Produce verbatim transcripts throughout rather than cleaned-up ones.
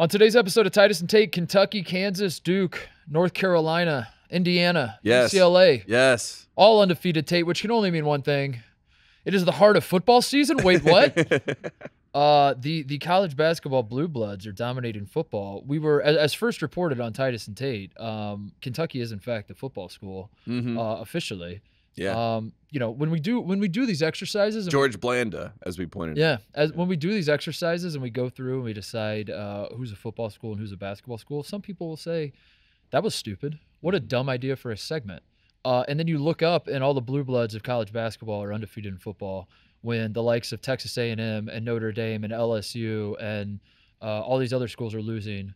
On today's episode of Titus and Tate, Kentucky, Kansas, Duke, North Carolina, Indiana, yes. U C L A. Yes. All undefeated, Tate, which can only mean one thing. It is the heart of football season. Wait, what? uh, the, the college basketball blue bloods are dominating football. We were, as, as first reported on Titus and Tate, um, Kentucky is, in fact, a football school, mm-hmm. uh, officially. Yeah. Um, you know, when we do when we do these exercises, George we, Blanda, as we pointed yeah, out. As, yeah. When we do these exercises and we go through and we decide uh, who's a football school and who's a basketball school, some people will say, that was stupid. What a dumb idea for a segment. Uh, and then you look up and all the blue bloods of college basketball are undefeated in football when the likes of Texas A and M and Notre Dame and L S U and uh, all these other schools are losing.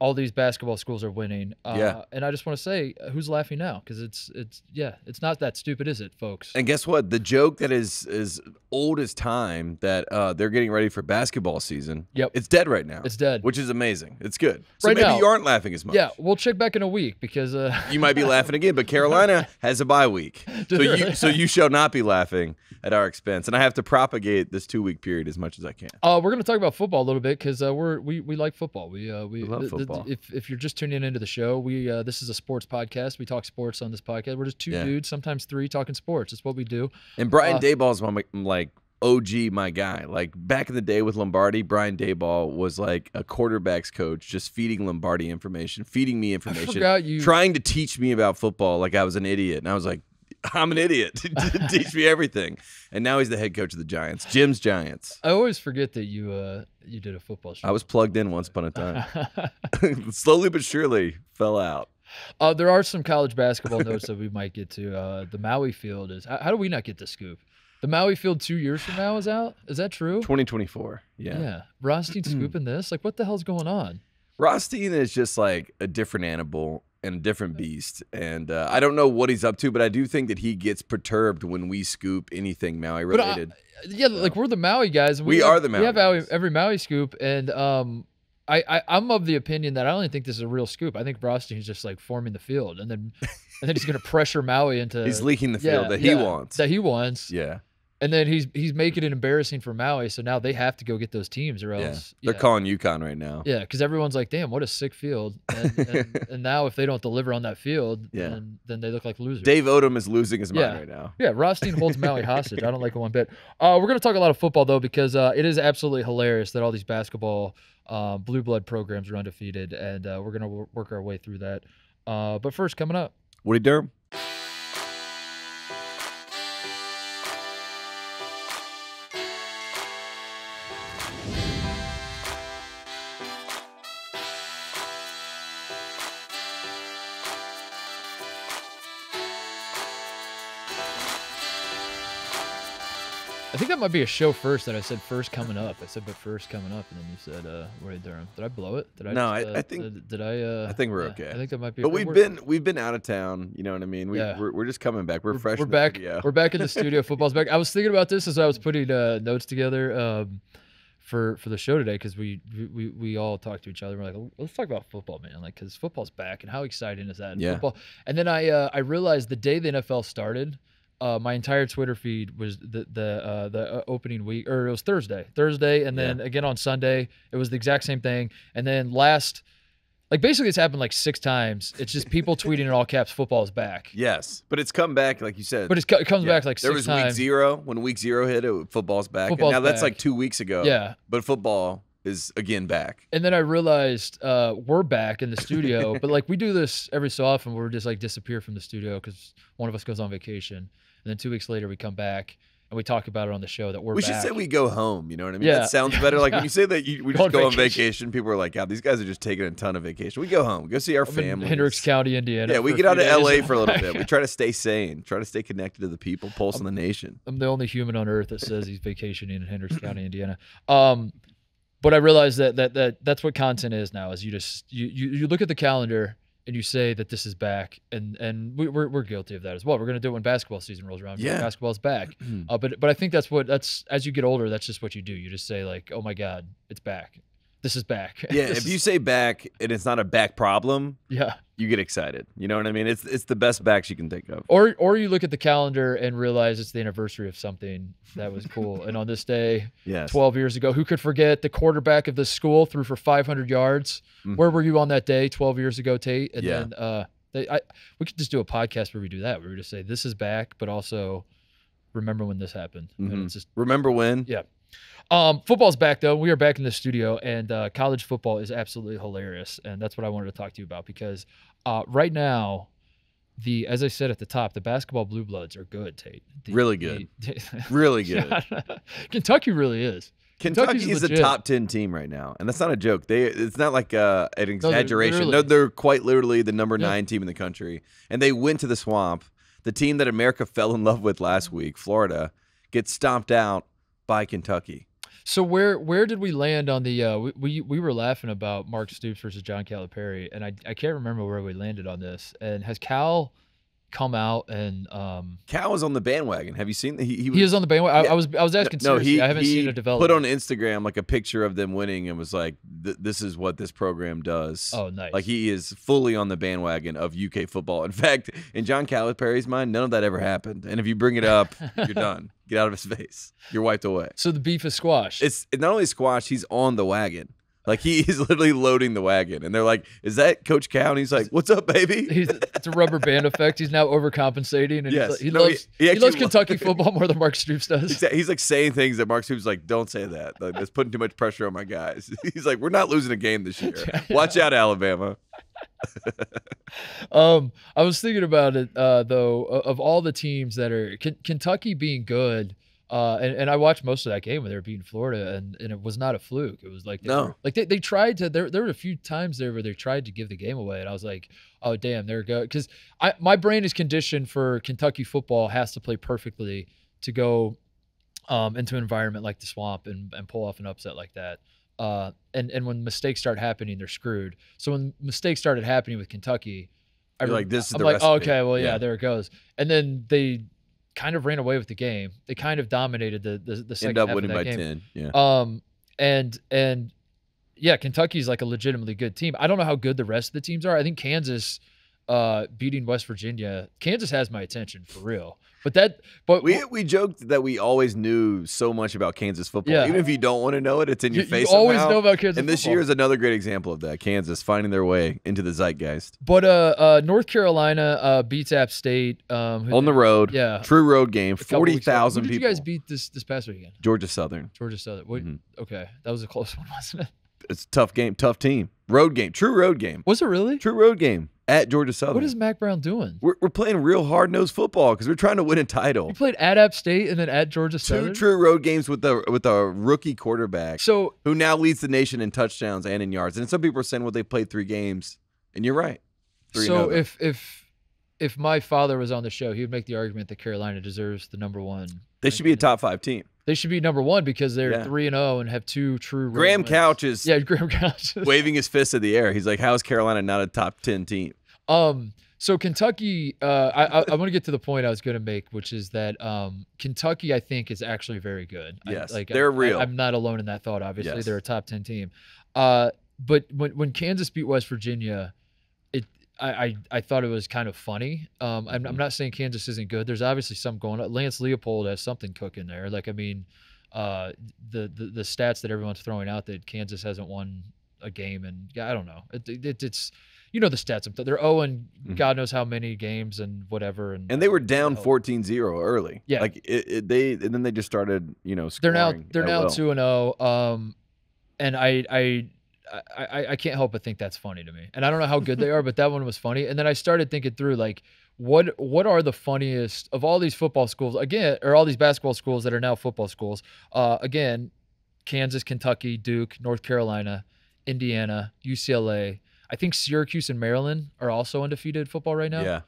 All these basketball schools are winning. Uh, yeah. And I just want to say, who's laughing now? Because it's, it's yeah, it's not that stupid, is it, folks? And guess what? The joke that is as old as time that uh, they're getting ready for basketball season, yep. it's dead right now. It's dead. Which is amazing. It's good. So right maybe now, you aren't laughing as much. Yeah, we'll check back in a week because... Uh... you might be laughing again, but Carolina has a bye week. So you, so you shall not be laughing at our expense. And I have to propagate this two-week period as much as I can. Uh, we're going to talk about football a little bit because uh, we're we, we like football. We, uh, we, we love football. If, if you're just tuning into the show, we uh, this is a sports podcast. We talk sports on this podcast. We're just two yeah. dudes, sometimes three, talking sports. It's what we do. And Brian uh, Daboll is my, like, O G, my guy. Like, back in the day with Lombardi, Brian Daboll was like a quarterback's coach, just feeding Lombardi information, feeding me information, I forgot you... trying to teach me about football like I was an idiot. And I was like, I'm an idiot. Teach me everything. And now he's the head coach of the Giants, Jim's Giants. I always forget that you uh, you did a football show. I was plugged in once upon a time. Slowly but surely fell out. Uh, there are some college basketball notes that we might get to. Uh, the Maui field is – how do we not get the scoop? The Maui field two years from now is out? Is that true? twenty twenty-four, yeah. Yeah. Rothstein scooping this? Like, what the hell's going on? Rothstein is just like a different animal. And a different beast, and uh, I don't know what he's up to, but I do think that he gets perturbed when we scoop anything Maui related. But I, yeah, so. Like we're the Maui guys. We, we are the Maui. We have guys. every Maui scoop, and um, I, I I'm of the opinion that I don't think this is a real scoop. I think Rothstein's just like forming the field, and then and then he's gonna pressure Maui into. He's leaking the field yeah, that he yeah, wants. That he wants. Yeah. And then he's he's making it embarrassing for Maui, so now they have to go get those teams or else. Yeah. They're yeah. calling UConn right now. Yeah, because everyone's like, damn, what a sick field. And, and, and now if they don't deliver on that field, yeah. then, then they look like losers. Dave Odom is losing his yeah. mind right now. Yeah, Rothstein holds Maui hostage. I don't like it one bit. Uh, we're going to talk a lot of football, though, because uh, it is absolutely hilarious that all these basketball uh, blue blood programs are undefeated, and uh, we're going to work our way through that. Uh, but first, coming up. Woody Durham. I think that might be a show first that I said first coming up. I said, but first coming up, and then you said, uh, Woody Durham. Did I blow it? Did I? No, just, uh, I, I think. Did, did I? Uh, I think we're yeah, okay. I think that might be. But we've word. been we've been out of town. You know what I mean? We, yeah. We're we're just coming back. We're, we're fresh. We're back. Studio. We're back in the studio. Football's back. I was thinking about this as I was putting uh, notes together um, for for the show today because we, we we all talked to each other. We're like, let's talk about football, man. Like, because football's back, and how exciting is that? In yeah. Football. And then I uh, I realized the day the N F L started. Uh, my entire Twitter feed was the the uh, the opening week, or it was Thursday, Thursday, and then yeah. again on Sunday, it was the exact same thing. And then last, like basically, it's happened like six times. It's just people tweeting in all caps, "Football is back." Yes, but it's come back, like you said. But it's, it comes yeah. back like there six times. There was week zero when week zero hit. It, football's back. Football's and now back. That's like two weeks ago. Yeah, but football is again back. And then I realized uh, we're back in the studio, but like we do this every so often. We're just like disappear from the studio because one of us goes on vacation. And then two weeks later, we come back and we talk about it on the show that we're. We back. should say we go home. You know what I mean? Yeah. That sounds better. Like yeah. when you say that you, we just on go vacation. on vacation, people are like, "Yeah, oh, these guys are just taking a ton of vacation." We go home, go see our family. Hendricks County, Indiana. Yeah, we get out of L A for a little bit. We try to stay sane, try to stay connected to the people, pulse on the nation. I'm the only human on earth that says he's vacationing in Hendricks County, Indiana. Um, but I realized that that that that's what content is now. Is you just you you, you look at the calendar. And you say that this is back, and and we, we're we're guilty of that as well. We're gonna do it when basketball season rolls around. Yeah, basketball's back. uh, but but I think that's what that's as you get older, that's just what you do. You just say like, oh my God, it's back. this is back. Yeah, if you say back and it's not a back problem, yeah, you get excited. You know what I mean? It's it's the best backs you can think of. Or or you look at the calendar and realize it's the anniversary of something that was cool. And on this day, yes, twelve years ago, who could forget the quarterback of this school threw for five hundred yards? Mm-hmm. Where were you on that day twelve years ago, Tate? And yeah. then uh, they, I, we could just do a podcast where we do that. Where we just say, this is back, but also remember when this happened. Mm-hmm. And it's just, remember when? Yeah. Um, football's back, though. We are back in the studio, and uh, college football is absolutely hilarious, and that's what I wanted to talk to you about, because uh, right now, the as I said at the top, the basketball blue bloods are good, Tate. The, really good. The, really good. Kentucky really is. Kentucky Kentucky's is legit. A top ten team right now, and that's not a joke. They It's not like uh, an exaggeration. No, they're, no, they're quite literally the number yeah. nine team in the country, and they went to the Swamp. The team that America fell in love with last week, Florida, gets stomped out by Kentucky. So where where did we land on the uh, – we we were laughing about Mark Stoops versus John Calipari, and I, I can't remember where we landed on this. And has Cal come out and um, – Cal was on the bandwagon. Have you seen – he he was, he is on the bandwagon? Yeah. I, I was I was asking no, seriously. He, I haven't seen a development. Put on Instagram like a picture of them winning and was like, th this is what this program does. Oh, nice. Like he is fully on the bandwagon of U K football. In fact, in John Calipari's mind, none of that ever happened. And if you bring it up, you're done. Get out of his face. You're wiped away. So the beef is squashed. It's not only squashed, he's on the wagon. Like, he is literally loading the wagon. And they're like, is that Coach Cow? And he's like, what's up, baby? He's, it's a rubber band effect. He's now overcompensating. And yes. he's like, he, no, loves, he, he, he loves Kentucky football more than Mark Stoops does. Exactly. He's like saying things that Mark Stoops is like, don't say that. Like, that's putting too much pressure on my guys. He's like, we're not losing a game this year. Yeah. Watch out, Alabama. um, I was thinking about it, uh, though, of all the teams that are K – Kentucky being good – Uh, and, and I watched most of that game when they were beating Florida, and, and it was not a fluke. It was like they, no. were, like they, they tried to. There there were a few times there where they tried to give the game away, and I was like, oh damn, there it goes. Because I my brain is conditioned for Kentucky football has to play perfectly to go um, into an environment like the Swamp and, and pull off an upset like that. Uh, and and when mistakes start happening, they're screwed. So when mistakes started happening with Kentucky, I like this. Is I'm the like, oh, okay, well yeah, yeah, there it goes. And then they kind of ran away with the game. They kind of dominated the the, the second half of that game. End up winning by ten. Yeah. Um, and and yeah, Kentucky's like a legitimately good team. I don't know how good the rest of the teams are. I think Kansas uh, beating West Virginia. Kansas has my attention for real. But that but we we joked that we always knew so much about Kansas football. Yeah. Even if you don't want to know it, it's in your you, face. You always somehow. know about Kansas. And this football. year is another great example of that. Kansas finding their way into the zeitgeist. But uh, uh, North Carolina uh, beats App State um, who, on the road. Yeah, true road game. Forty thousand people. Who did you guys beat this this past weekend? Georgia Southern. Georgia Southern. What, mm-hmm. Okay, that was a close one, wasn't it? It's a tough game, tough team. Road game, true road game. Was it really? True road game. At Georgia Southern. What is Mac Brown doing? We're, we're playing real hard-nosed football because we're trying to win a title. You played at App State and then at Georgia Southern? Two true road games with a, with a rookie quarterback so, who now leads the nation in touchdowns and in yards. And some people are saying, well, they played three games. And you're right. Three so if, if, if my father was on the show, he would make the argument that Carolina deserves the number one. They should be a top-five team. They should be number one because they're yeah. three and zero and have two true. Graham Couch is yeah, Graham Couch is waving his fist in the air. He's like, "How is Carolina not a top ten team?" Um, so Kentucky, uh, I I, I want to get to the point I was going to make, which is that um, Kentucky, I think, is actually very good. Yes, I, like they're I, real. I, I'm not alone in that thought. Obviously, yes. They're a top ten team. Uh, but when when Kansas beat West Virginia, it I I, I thought it was kind of funny. Um, I'm, I'm not saying Kansas isn't good. There's obviously some going on. Lance Leopold has something cooking there. Like I mean, uh, the, the the stats that everyone's throwing out that Kansas hasn't won a game and I don't know. It, it, it's you know the stats. They're zero and God knows how many games and whatever. And, and they were down fourteen zero early. Yeah. Like it, it, they and then they just started you know scoring. They're now they're now two and zero. Um, and I I. I, I can't help but think that's funny to me. And I don't know how good they are, but that one was funny. And then I started thinking through, like, what what are the funniest of all these football schools, again, or all these basketball schools that are now football schools, uh, again, Kansas, Kentucky, Duke, North Carolina, Indiana, U C L A. I think Syracuse and Maryland are also undefeated football right now. Yeah.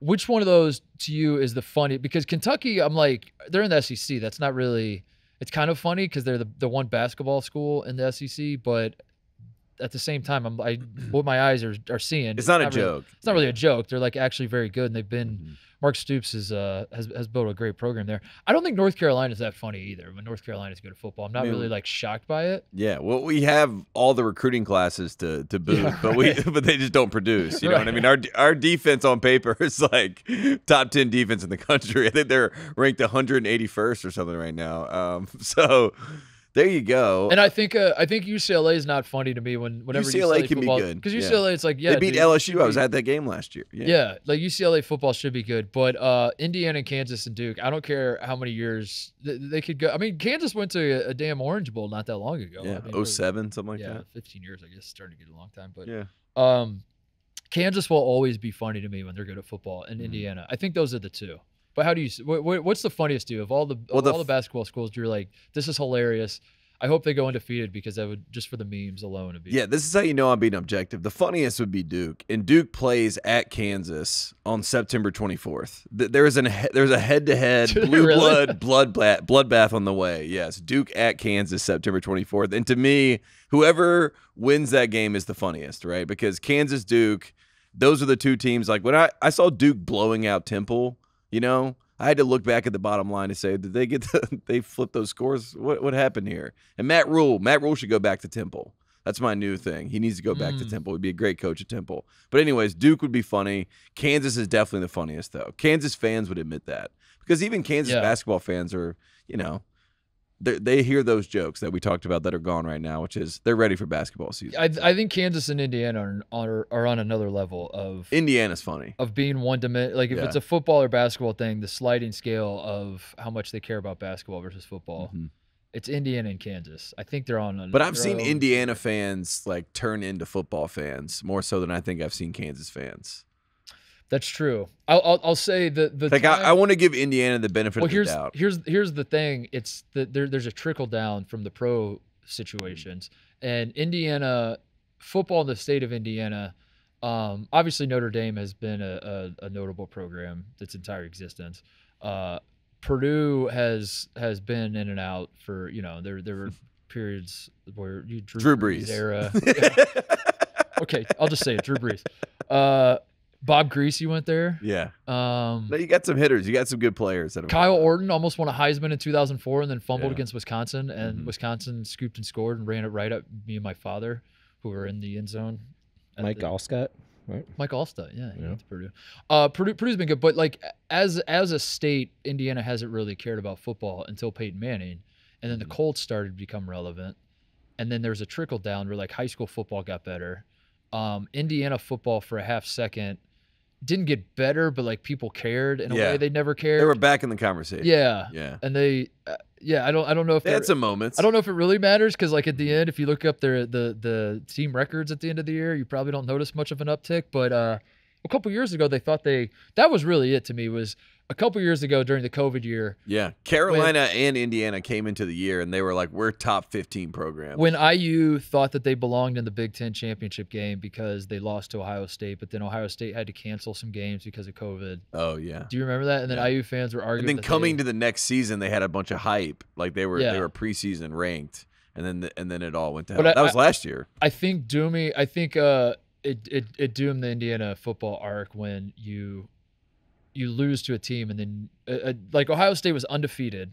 Which one of those to you is the funny? Because Kentucky, I'm like, they're in the S E C. That's not really – it's kind of funny because they're the, the one basketball school in the S E C, but – at the same time, I'm, I what my eyes are are seeing. It's not, not a really, joke. It's not really a joke. They're like actually very good, and they've been. Mm-hmm. Mark Stoops is uh has has built a great program there. I don't think North Carolina is that funny either. When North Carolina is good at football, I'm not I mean, really like shocked by it. Yeah, well, we have all the recruiting classes to to boot, yeah, right. but we but they just don't produce. You right. know what I mean? Our our defense on paper is like top ten defense in the country. I think they're ranked one hundred eighty-first or something right now. Um, so. There you go. And I think uh, I think U C L A is not funny to me when whenever U C L A, U C L A can football, be good because U C L A yeah. it's like yeah they beat dude, L S U. Be, I was at that game last year. Yeah. yeah, like U C L A football should be good, but uh, Indiana, Kansas, and Duke. I don't care how many years they, they could go. I mean, Kansas went to a, a damn Orange Bowl not that long ago. Yeah, I mean, oh seven, something like yeah, that. Yeah, fifteen years. I guess it's starting to get a long time, but yeah. Um, Kansas will always be funny to me when they're good at football, and mm. Indiana. I think those are the two. But how do you? What, what's the funniest to you of all the well, of the, all the basketball schools? You're like, this is hilarious. I hope they go undefeated because that would just for the memes alone. Would be yeah, this is how you know I'm being objective. The funniest would be Duke, and Duke plays at Kansas on September twenty-fourth. There is an there's a head-to-head -head blue really? blood blood bloodbath on the way. Yes, Duke at Kansas September twenty-fourth, and to me, whoever wins that game is the funniest, right? Because Kansas, Duke, those are the two teams. Like when I I saw Duke blowing out Temple. You know, I had to look back at the bottom line to say, did they get the, they flipped those scores? What what happened here? And Matt Rule, Matt Rule should go back to Temple. That's my new thing. He needs to go back mm. to Temple. He'd be a great coach at Temple. But anyways, Duke would be funny. Kansas is definitely the funniest though. Kansas fans would admit that because even Kansas yeah. basketball fans are, you know, they hear those jokes that we talked about that are gone right now, which is they're ready for basketball season. I, I think Kansas and Indiana are, are are on another level of Indiana's funny of being one dimension. Like if yeah. it's a football or basketball thing, the sliding scale of how much they care about basketball versus football. Mm-hmm. It's Indiana and Kansas. I think they're on. An, but I've seen Indiana fans like turn into football fans more so than I think I've seen Kansas fans. That's true. I'll I'll, I'll say the the like time, I, I want to give Indiana the benefit well, of the here's, doubt. Here's here's the thing. It's that there there's a trickle down from the pro situations and Indiana football in the state of Indiana. Um, obviously Notre Dame has been a, a, a notable program its entire existence. Uh, Purdue has has been in and out for you know there there were periods where you Drew, Drew Brees era. Okay, I'll just say it, Drew Brees. Uh, Bob Greasy went there. Yeah. Um, no, you got some hitters. You got some good players. That Kyle Orton almost won a Heisman in two thousand four and then fumbled yeah. against Wisconsin, and mm-hmm. Wisconsin scooped and scored and ran it right up me and my father, who were in the end zone. Mike the, Alstott, right? Mike Alstott, yeah. yeah. To Purdue. Uh, Purdue. Purdue's been good, but like as as a state, Indiana hasn't really cared about football until Peyton Manning, and then the Colts started to become relevant, and then there was a trickle down where like high school football got better. Um, Indiana football for a half second didn't get better, but like people cared in a yeah. way they never cared. They were back in the conversation. Yeah, yeah, and they, uh, yeah. I don't, I don't know if that's a moment. I don't know if it really matters because like at the end, if you look up their the the team records at the end of the year, you probably don't notice much of an uptick. But uh, a couple years ago, they thought they that was really it to me was. A couple years ago during the COVID year. Yeah. Carolina when, and Indiana came into the year, and they were like, we're top fifteen programs. When I U thought that they belonged in the Big Ten championship game because they lost to Ohio State, but then Ohio State had to cancel some games because of COVID. Oh, yeah. Do you remember that? And then yeah. I U fans were arguing. And then coming they, to the next season, they had a bunch of hype. Like they were, yeah. they were preseason ranked, and then the, and then it all went down. That I, was last year. I think Doomy, I think uh, it, it, it doomed the Indiana football arc when you – you lose to a team, and then uh, like Ohio State was undefeated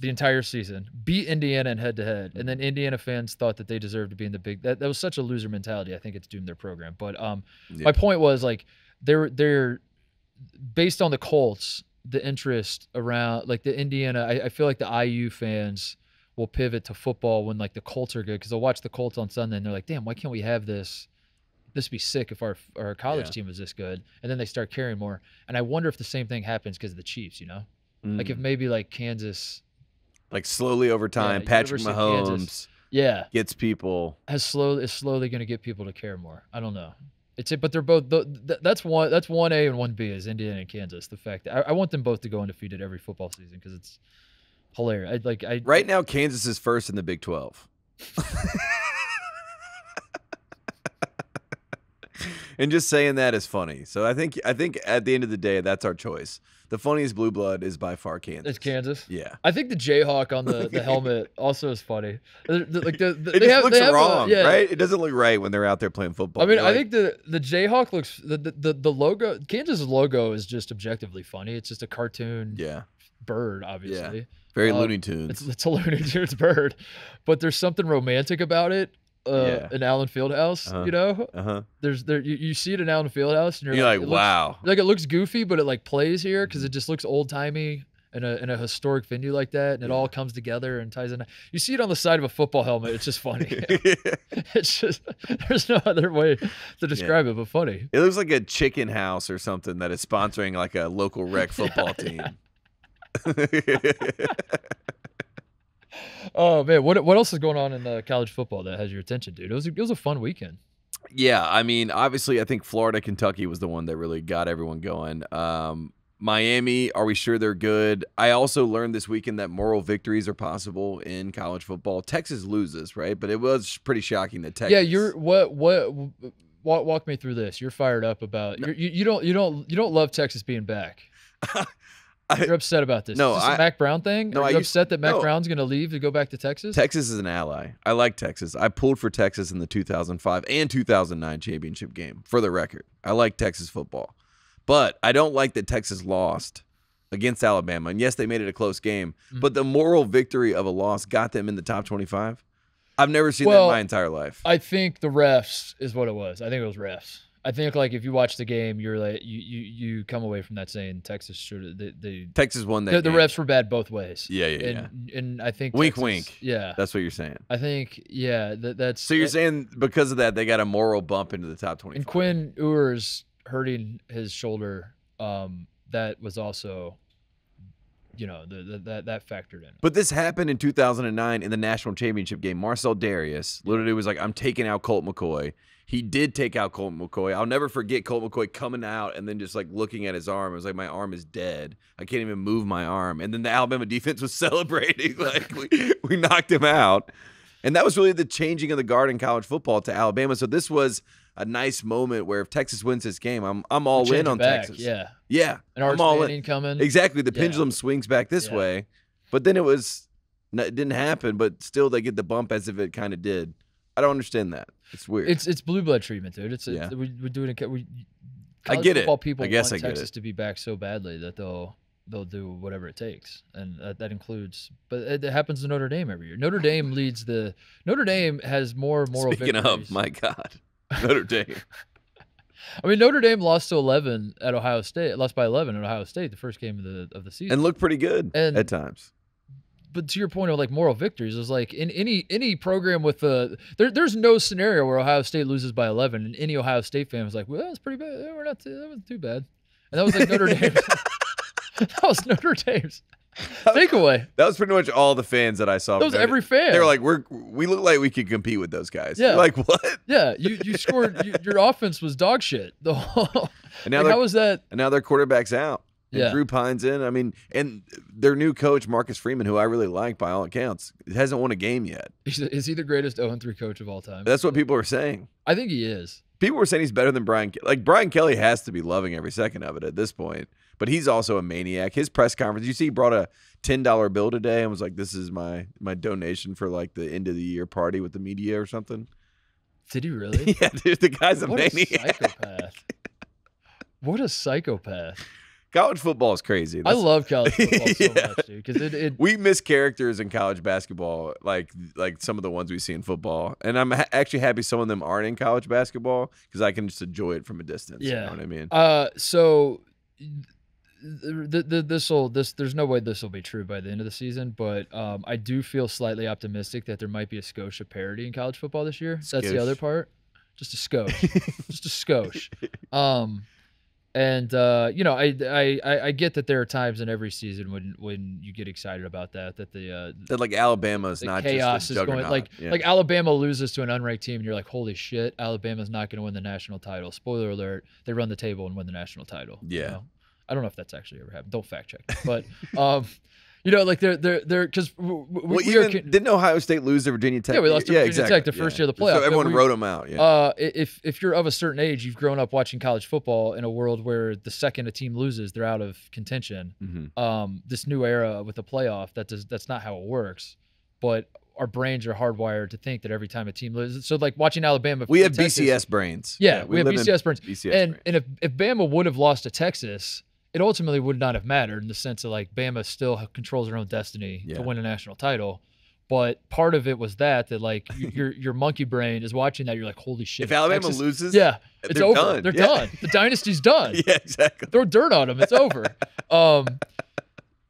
the entire season, beat Indiana in head-to-head, and then Indiana fans thought that they deserved to be in the big. That, that was such a loser mentality. I think it's doomed their program. But um, yeah. my point was like they're they're based on the Colts, the interest around like the Indiana. I, I feel like the I U fans will pivot to football when like the Colts are good because they'll watch the Colts on Sunday and they're like, damn, why can't we have this? This would be sick if our our college yeah. team was this good, and then they start carrying more. And I wonder if the same thing happens because of the Chiefs, you know, mm. like if maybe like Kansas, like slowly over time, yeah, Patrick Mahomes, Kansas, yeah, gets people has slowly is slowly going to get people to care more. I don't know. It's it, but they're both th th that's one that's one A and one B is Indiana and Kansas. The fact that I, I want them both to go undefeated every football season because it's hilarious. I, like I right now Kansas is first in the Big twelve. And just saying that is funny. So I think I think at the end of the day, that's our choice. The funniest blue blood is by far Kansas. It's Kansas. Yeah. I think the Jayhawk on the, the helmet also is funny. They're, they're, like the, the, it they just have, looks they have wrong, a, yeah. right? It doesn't look right when they're out there playing football. I mean, they're I like, think the the Jayhawk looks the, the the the logo. Kansas logo is just objectively funny. It's just a cartoon. Yeah. Bird, obviously. Yeah. Very um, Looney Tunes. It's, it's a Looney Tunes bird, but there's something romantic about it. Uh, yeah. In Allen Fieldhouse, uh-huh. you know, uh-huh. there's there you, you see it in Allen Fieldhouse, and you're, you're like, like looks, wow, like it looks goofy, but it like plays here because it just looks old timey in a in a historic venue like that, and yeah. it all comes together and ties in. You see it on the side of a football helmet. It's just funny. yeah. It's just there's no other way to describe yeah. it, but funny. It looks like a chicken house or something that is sponsoring like a local rec football yeah, team. Yeah. Oh man, what what else is going on in uh, college football that has your attention, dude? It was it was a fun weekend. Yeah, I mean, obviously, I think Florida, Kentucky was the one that really got everyone going. Um, Miami, are we sure they're good? I also learned this weekend that moral victories are possible in college football. Texas loses, right? But it was pretty shocking that Texas. Yeah, you're what what. Walk, walk me through this. You're fired up about no. you're, you. You don't you don't you don't love Texas being back. You're upset about this. No, is this I, a Mac Brown thing? No, Are you I, upset that Mac no. Brown's going to leave to go back to Texas? Texas is an ally. I like Texas. I pulled for Texas in the two thousand five and two thousand nine championship game, for the record. I like Texas football. But I don't like that Texas lost against Alabama. And yes, they made it a close game. Mm-hmm. But the moral victory of a loss got them in the top twenty-five. I've never seen well, that in my entire life. I think the refs is what it was. I think it was refs. I think like if you watch the game, you're like you you, you come away from that saying Texas should the, the Texas won that. The, the refs were bad both ways. Yeah, yeah, and, yeah. And I think wink, Texas, wink. Yeah, that's what you're saying. I think yeah, that, that's so you're that, saying because of that they got a moral bump into the top twenty. And Quinn Ewers hurting his shoulder, um, that was also, you know, the, the, that that factored in. But this happened in two thousand nine in the national championship game. Marcel Darius literally was like, "I'm taking out Colt McCoy." He did take out Colt McCoy. I'll never forget Colt McCoy coming out and then just like looking at his arm. It was like, my arm is dead. I can't even move my arm. And then the Alabama defense was celebrating like we, we knocked him out. And that was really the changing of the guard in college football to Alabama. So this was a nice moment where if Texas wins this game, I'm I'm all We're in on back. Texas. Yeah, yeah. And Arch Manning coming. Exactly. The yeah. pendulum swings back this yeah. way, but then it was it didn't happen. But still, they get the bump as if it kind of did. I don't understand that. It's weird. It's it's blue blood treatment, dude. It's, yeah. it's we we do it. We I get it. People I guess want I get Texas it. to be back so badly that they'll they'll do whatever it takes, and that, that includes. But it, it happens to Notre Dame every year. Notre Dame leads the. Notre Dame has more moral. Speaking victories. of, my God, Notre Dame. I mean, Notre Dame lost to eleven at Ohio State. Lost by eleven at Ohio State the first game of the of the season, and looked pretty good and, at times. But to your point of like moral victories, is like in any any program with the there, there's no scenario where Ohio State loses by eleven and any Ohio State fan was like, well, that's pretty bad. We're not too, that wasn't too bad. And that was like Notre Dame. That was Notre Dame's takeaway. That was pretty much all the fans that I saw. That was every fan. They were like, we're we look like we could compete with those guys. Yeah, you're like what? Yeah, you you scored. You, your offense was dog shit. The whole. And now like, how was that? And now their quarterback's out. And yeah. Drew Pine's in. I mean, and their new coach, Marcus Freeman, who I really like by all accounts, hasn't won a game yet. Is he the greatest oh and three coach of all time? That's what people are saying. I think he is. People were saying he's better than Brian. Like, Brian Kelly has to be loving every second of it at this point. But he's also a maniac. His press conference, you see he brought a ten dollar bill today and was like, this is my, my donation for, like, the end-of-the-year party with the media or something. Did he really? Yeah, dude, the guy's a maniac. What a psychopath. What a psychopath. College football is crazy. That's, I love college football so yeah. much, dude. Because it, it we miss characters in college basketball, like like some of the ones we see in football. And I'm ha actually happy some of them aren't in college basketball because I can just enjoy it from a distance. Yeah, you know what I mean. Uh, so th th this will this there's no way this will be true by the end of the season, but um, I do feel slightly optimistic that there might be a Scotia parody in college football this year. Skosh. That's the other part. Just a skosh. Just a skosh. Um. And uh, you know, I, I I get that there are times in every season when when you get excited about that that the uh, that like Alabama is not chaos just is going like yeah. like Alabama loses to an unranked team and you're like, holy shit, Alabama's not going to win the national title. Spoiler alert, they run the table and win the national title. Yeah, you know? I don't know if that's actually ever happened. Don't fact check, but um, You know, like they're they're they're because we, well, we even, are, didn't Ohio State lose to Virginia Tech? Yeah, we lost to yeah, Virginia exactly. Tech the first yeah. year of the playoffs. So everyone we, wrote them out. Yeah. Uh, if if you're of a certain age, you've grown up watching college football in a world where the second a team loses, they're out of contention. Mm-hmm. Um, this new era with the playoff, that does that's not how it works. But our brains are hardwired to think that every time a team loses, so like watching Alabama, we have Texas, B C S brains. Yeah, yeah we, we have B C S brains. B C S and brains. and if if Bama would have lost to Texas, it ultimately would not have mattered in the sense of like Bama still controls their own destiny yeah. to win a national title. But part of it was that, that like your your monkey brain is watching that. You're like, holy shit. If Alabama Texas, loses, yeah, it's over. Done. They're yeah. done. The dynasty's done. Yeah, exactly. Throw dirt on them. It's over. um,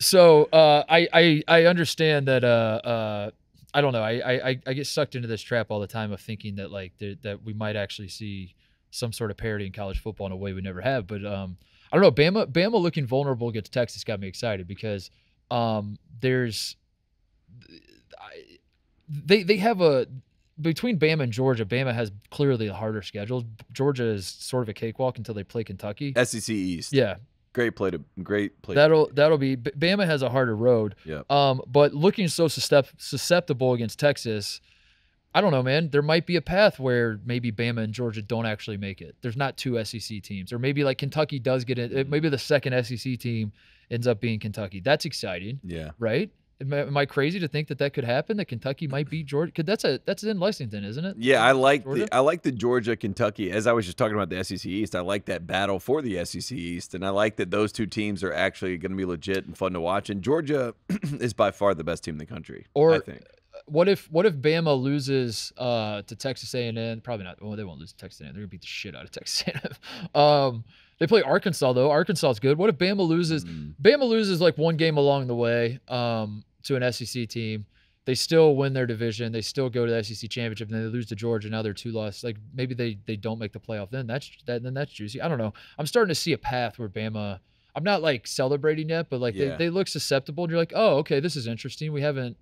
so uh, I, I, I understand that, uh, uh, I don't know. I, I, I get sucked into this trap all the time of thinking that like th that we might actually see some sort of parity in college football in a way we never have. But, um, I don't know. Bama, Bama looking vulnerable against Texas got me excited because um, there's I, they they have a between Bama and Georgia. Bama has clearly a harder schedule. Georgia is sort of a cakewalk until they play Kentucky. S E C East. Yeah, great play to great play. That'll to that'll be Bama has a harder road. Yeah. Um, but looking so susceptible against Texas. I don't know, man. There might be a path where maybe Bama and Georgia don't actually make it. There's not two S E C teams. Or maybe like Kentucky does get it. Maybe the second S E C team ends up being Kentucky. That's exciting. Yeah. Right? Am I, am I crazy to think that that could happen, that Kentucky might beat Georgia? Because that's, a, that's in Lexington, isn't it? Yeah, I like, the, I like the Georgia-Kentucky. As I was just talking about the S E C East, I like that battle for the S E C East. And I like that those two teams are actually going to be legit and fun to watch. And Georgia is by far the best team in the country, or, I think. What if what if Bama loses uh, to Texas A and M? Probably not. Well, they won't lose to Texas A and M. They're gonna beat the shit out of Texas A and M. Um, they play Arkansas though. Arkansas is good. What if Bama loses? Mm. Bama loses like one game along the way um, to an S E C team. They still win their division. They still go to the S E C championship, and then they lose to Georgia. Now they're two losses. Like maybe they they don't make the playoff. Then that's that. Then that's juicy. I don't know. I'm starting to see a path where Bama. I'm not like celebrating yet, but like yeah. they they look susceptible, and you're like, oh, okay, this is interesting. We haven't.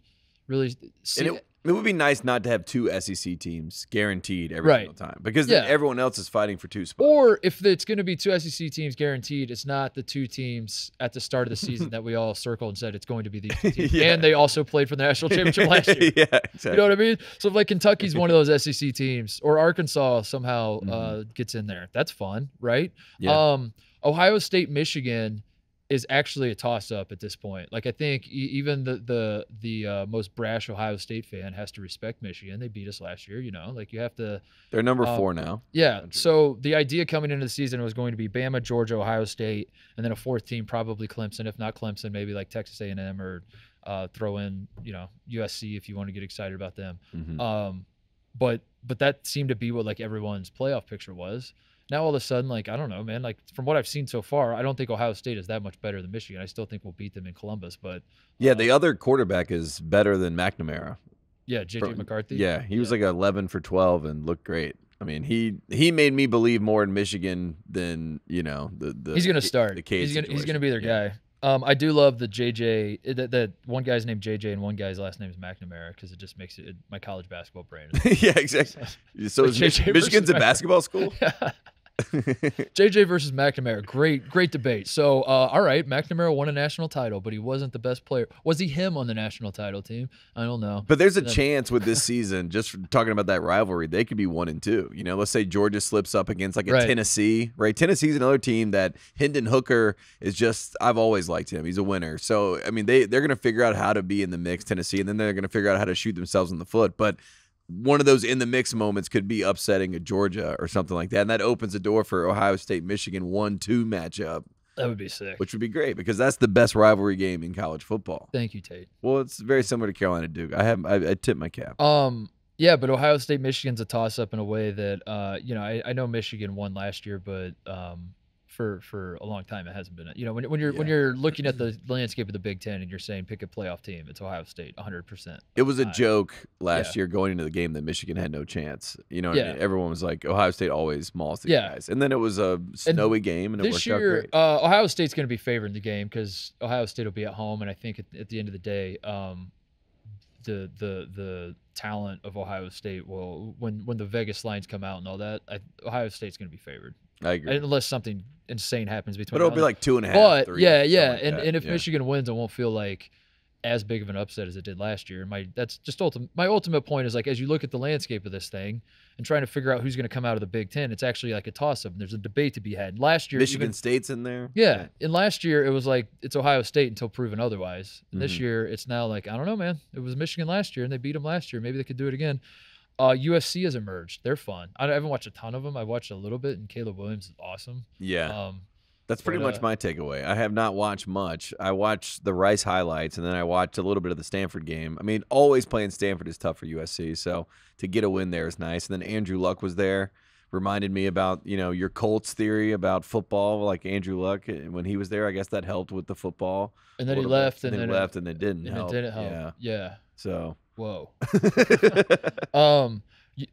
Really, see and it, it would be nice not to have two S E C teams guaranteed every right. single time because yeah. then everyone else is fighting for two spots. Or if it's going to be two S E C teams guaranteed, it's not the two teams at the start of the season that we all circled and said it's going to be these two teams. yeah. And they also played for the national championship last year. yeah, exactly. You know what I mean? So if like Kentucky's one of those S E C teams, or Arkansas somehow mm-hmm. uh, gets in there, that's fun, right? Yeah. Um, Ohio State, Michigan. Is actually a toss-up at this point. Like I think even the the the uh, most brash Ohio State fan has to respect Michigan. They beat us last year, you know. Like you have to. They're number um, four now. Yeah. So the idea coming into the season was going to be Bama, Georgia, Ohio State, and then a fourth team probably Clemson. If not Clemson, maybe like Texas A and M or uh, throw in you know U S C if you want to get excited about them. Mm-hmm. um, but but that seemed to be what like everyone's playoff picture was. Now all of a sudden, like I don't know, man. Like from what I've seen so far, I don't think Ohio State is that much better than Michigan. I still think we'll beat them in Columbus, but yeah, uh, the other quarterback is better than McNamara. Yeah, J J McCarthy. Yeah, he yeah. was like eleven for twelve and looked great. I mean, he he made me believe more in Michigan than you know the the. He's gonna start. The K he's gonna situation. he's gonna be their yeah. guy. Um, I do love the J J that, that one guy's named J J and one guy's last name is McNamara because it just makes it, it my college basketball brain. yeah, exactly. So is Mich Michigan's a basketball school. yeah. J J versus McNamara, great, great debate. So, uh, all right, McNamara won a national title, but he wasn't the best player. Was he him on the national title team? I don't know. But there's a That's... chance with this season, just talking about that rivalry, they could be one and two. You know, let's say Georgia slips up against like a right. Tennessee, right? Tennessee's another team that Hendon Hooker is just, I've always liked him. He's a winner. So, I mean, they, they're going to figure out how to be in the mix, Tennessee, and then they're going to figure out how to shoot themselves in the foot. But one of those in the mix moments could be upsetting a Georgia or something like that. And that opens the door for Ohio State, Michigan one two matchup. That would be sick. Which would be great because that's the best rivalry game in college football. Thank you, Tate. Well, it's very similar to Carolina Duke. I have I, I tip my cap. Um, yeah, but Ohio State, Michigan's a toss up in a way that uh, you know, I, I know Michigan won last year, but um for for a long time it hasn't been. You know, when when you're yeah. when you're looking at the landscape of the Big Ten and you're saying pick a playoff team, it's Ohio State, one hundred percent. It was a I, joke last yeah. year going into the game that Michigan had no chance. You know, what yeah. I mean? Everyone was like, Ohio State always mauls these yeah. guys, and then it was a snowy and game, and it worked year, out great. Uh, Ohio State's going to be favored in the game because Ohio State will be at home, and I think at, at the end of the day, um, the the the talent of Ohio State will when when the Vegas lines come out and all that, I, Ohio State's going to be favored. I agree. Unless something insane happens between, but it'll be like two and a half. But three, yeah, yeah, like and that. and if yeah. Michigan wins, I won't feel like as big of an upset as it did last year. And my that's just ultimate. My ultimate point is, like, as you look at the landscape of this thing and trying to figure out who's going to come out of the Big Ten, it's actually like a toss-up. There's a debate to be had. Last year, Michigan even, State's in there. Yeah, yeah, and last year it was like it's Ohio State until proven otherwise. And mm-hmm. this year it's now like, I don't know, man. It was Michigan last year and they beat them last year. Maybe they could do it again. Uh, U S C has emerged. They're fun. I haven't watched a ton of them. I watched a little bit, and Caleb Williams is awesome. Yeah. Um, That's pretty but, uh, much my takeaway. I have not watched much. I watched the Rice highlights, and then I watched a little bit of the Stanford game. I mean, always playing Stanford is tough for U S C, so to get a win there is nice. And then Andrew Luck was there. Reminded me about, you know, your Colts theory about football, like Andrew Luck. When he was there, I guess that helped with the football. And then he left, and then left, and it didn't help. It didn't help. Yeah. yeah. So. Whoa. um.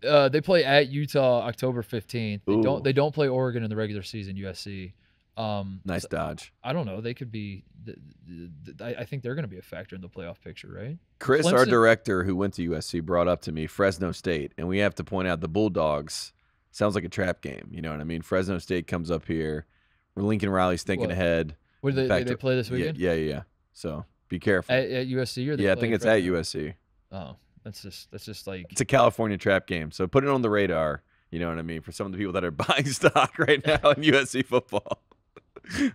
Uh, they play at Utah October fifteenth. They Ooh. don't. They don't play Oregon in the regular season. U S C. Um, nice dodge. I don't know. They could be. Th th th th I think they're going to be a factor in the playoff picture, right? Chris, Clemson, our director who went to U S C, brought up to me Fresno State, and we have to point out the Bulldogs. Sounds like a trap game. You know what I mean? Fresno State comes up here. Lincoln Riley's thinking what? ahead. What did they, did they play this weekend? Yeah, yeah, yeah. So be careful. At, at U S C, or they yeah, I think it's Fresno? At U S C. Oh, that's just that's just like it's a California trap game. So put it on the radar. You know what I mean? For some of the people that are buying stock right now in U S C football.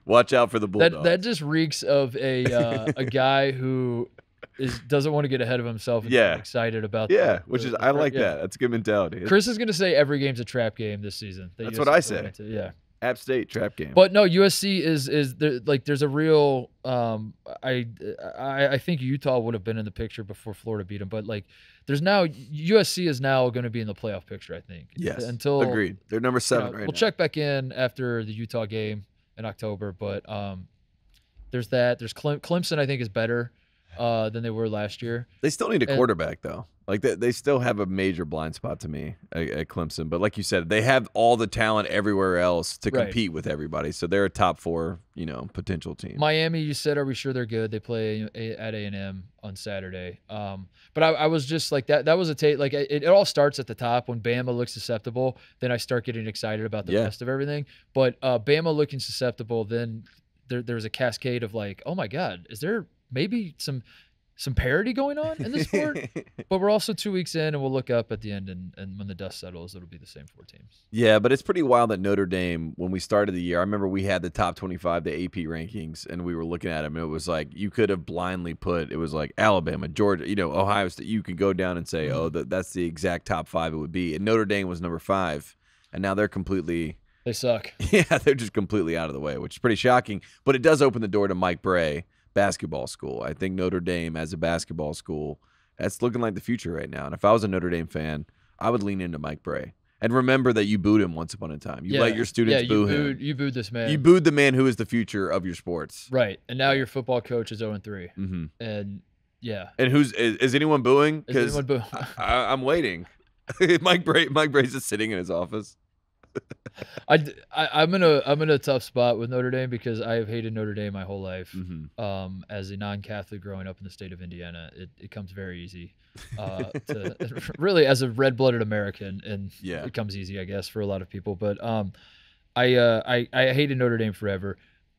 Watch out for the Bulldogs. That, that just reeks of a uh, a guy who is doesn't want to get ahead of himself and yeah. excited about yeah, the, which the, is the, I like yeah. that. That's a good mentality. Chris is going to say every game's a trap game this season. That That's U S C what I say. To, yeah, App State trap game. But no, U S C is is there, like there's a real. Um, I, I I think Utah would have been in the picture before Florida beat them, but like there's now U S C is now going to be in the playoff picture. I think. Yes. Until agreed. They're number seven you know, right we'll now. We'll check back in after the Utah game. In October, but um, there's that. There's Clem Clemson. I think is better uh, than they were last year. They still need a and, quarterback, though. Like they, they still have a major blind spot to me at, at Clemson. But like you said, they have all the talent everywhere else to right. compete with everybody. So they're a top four, you know, potential team. Miami, you said, are we sure they're good? They play at A and M on Saturday. Um, but I, I was just like that. That was a take. Like it, it all starts at the top. When Bama looks susceptible, then I start getting excited about the yeah. rest of everything. But uh, Bama looking susceptible, then there there was a cascade of like, oh my God, is there maybe some some parity going on in this sport? But we're also two weeks in, and we'll look up at the end, and, and when the dust settles, it'll be the same four teams. Yeah, but it's pretty wild that Notre Dame, when we started the year, I remember we had the top twenty-five, the A P rankings, and we were looking at them, and it was like you could have blindly put, it was like Alabama, Georgia, you know, Ohio State. You could go down and say, mm-hmm. oh, that, that's the exact top five it would be. And Notre Dame was number five, and now they're completely – They suck. Yeah, they're just completely out of the way, which is pretty shocking. But it does open the door to Mike Brey. Basketball school. I think Notre Dame as a basketball school, that's looking like the future right now. And if I was a Notre Dame fan, I would lean into Mike Brey. And remember that you booed him once upon a time. You yeah. let your students yeah, boo you booed, him. You booed this man. You booed the man who is the future of your sports. Right. And now your football coach is zero and three. Mm-hmm. And yeah. And who's is, is anyone booing? Because boo I'm waiting. Mike Brey. Mike Brey's just sitting in his office. I, I I'm in a I'm in a tough spot with Notre Dame because I have hated Notre Dame my whole life. Mm-hmm. Um, as a non-Catholic growing up in the state of Indiana, it, it comes very easy. Uh, to, really, as a red-blooded American, and yeah. it comes easy, I guess, for a lot of people. But um, I uh, I I hated Notre Dame forever.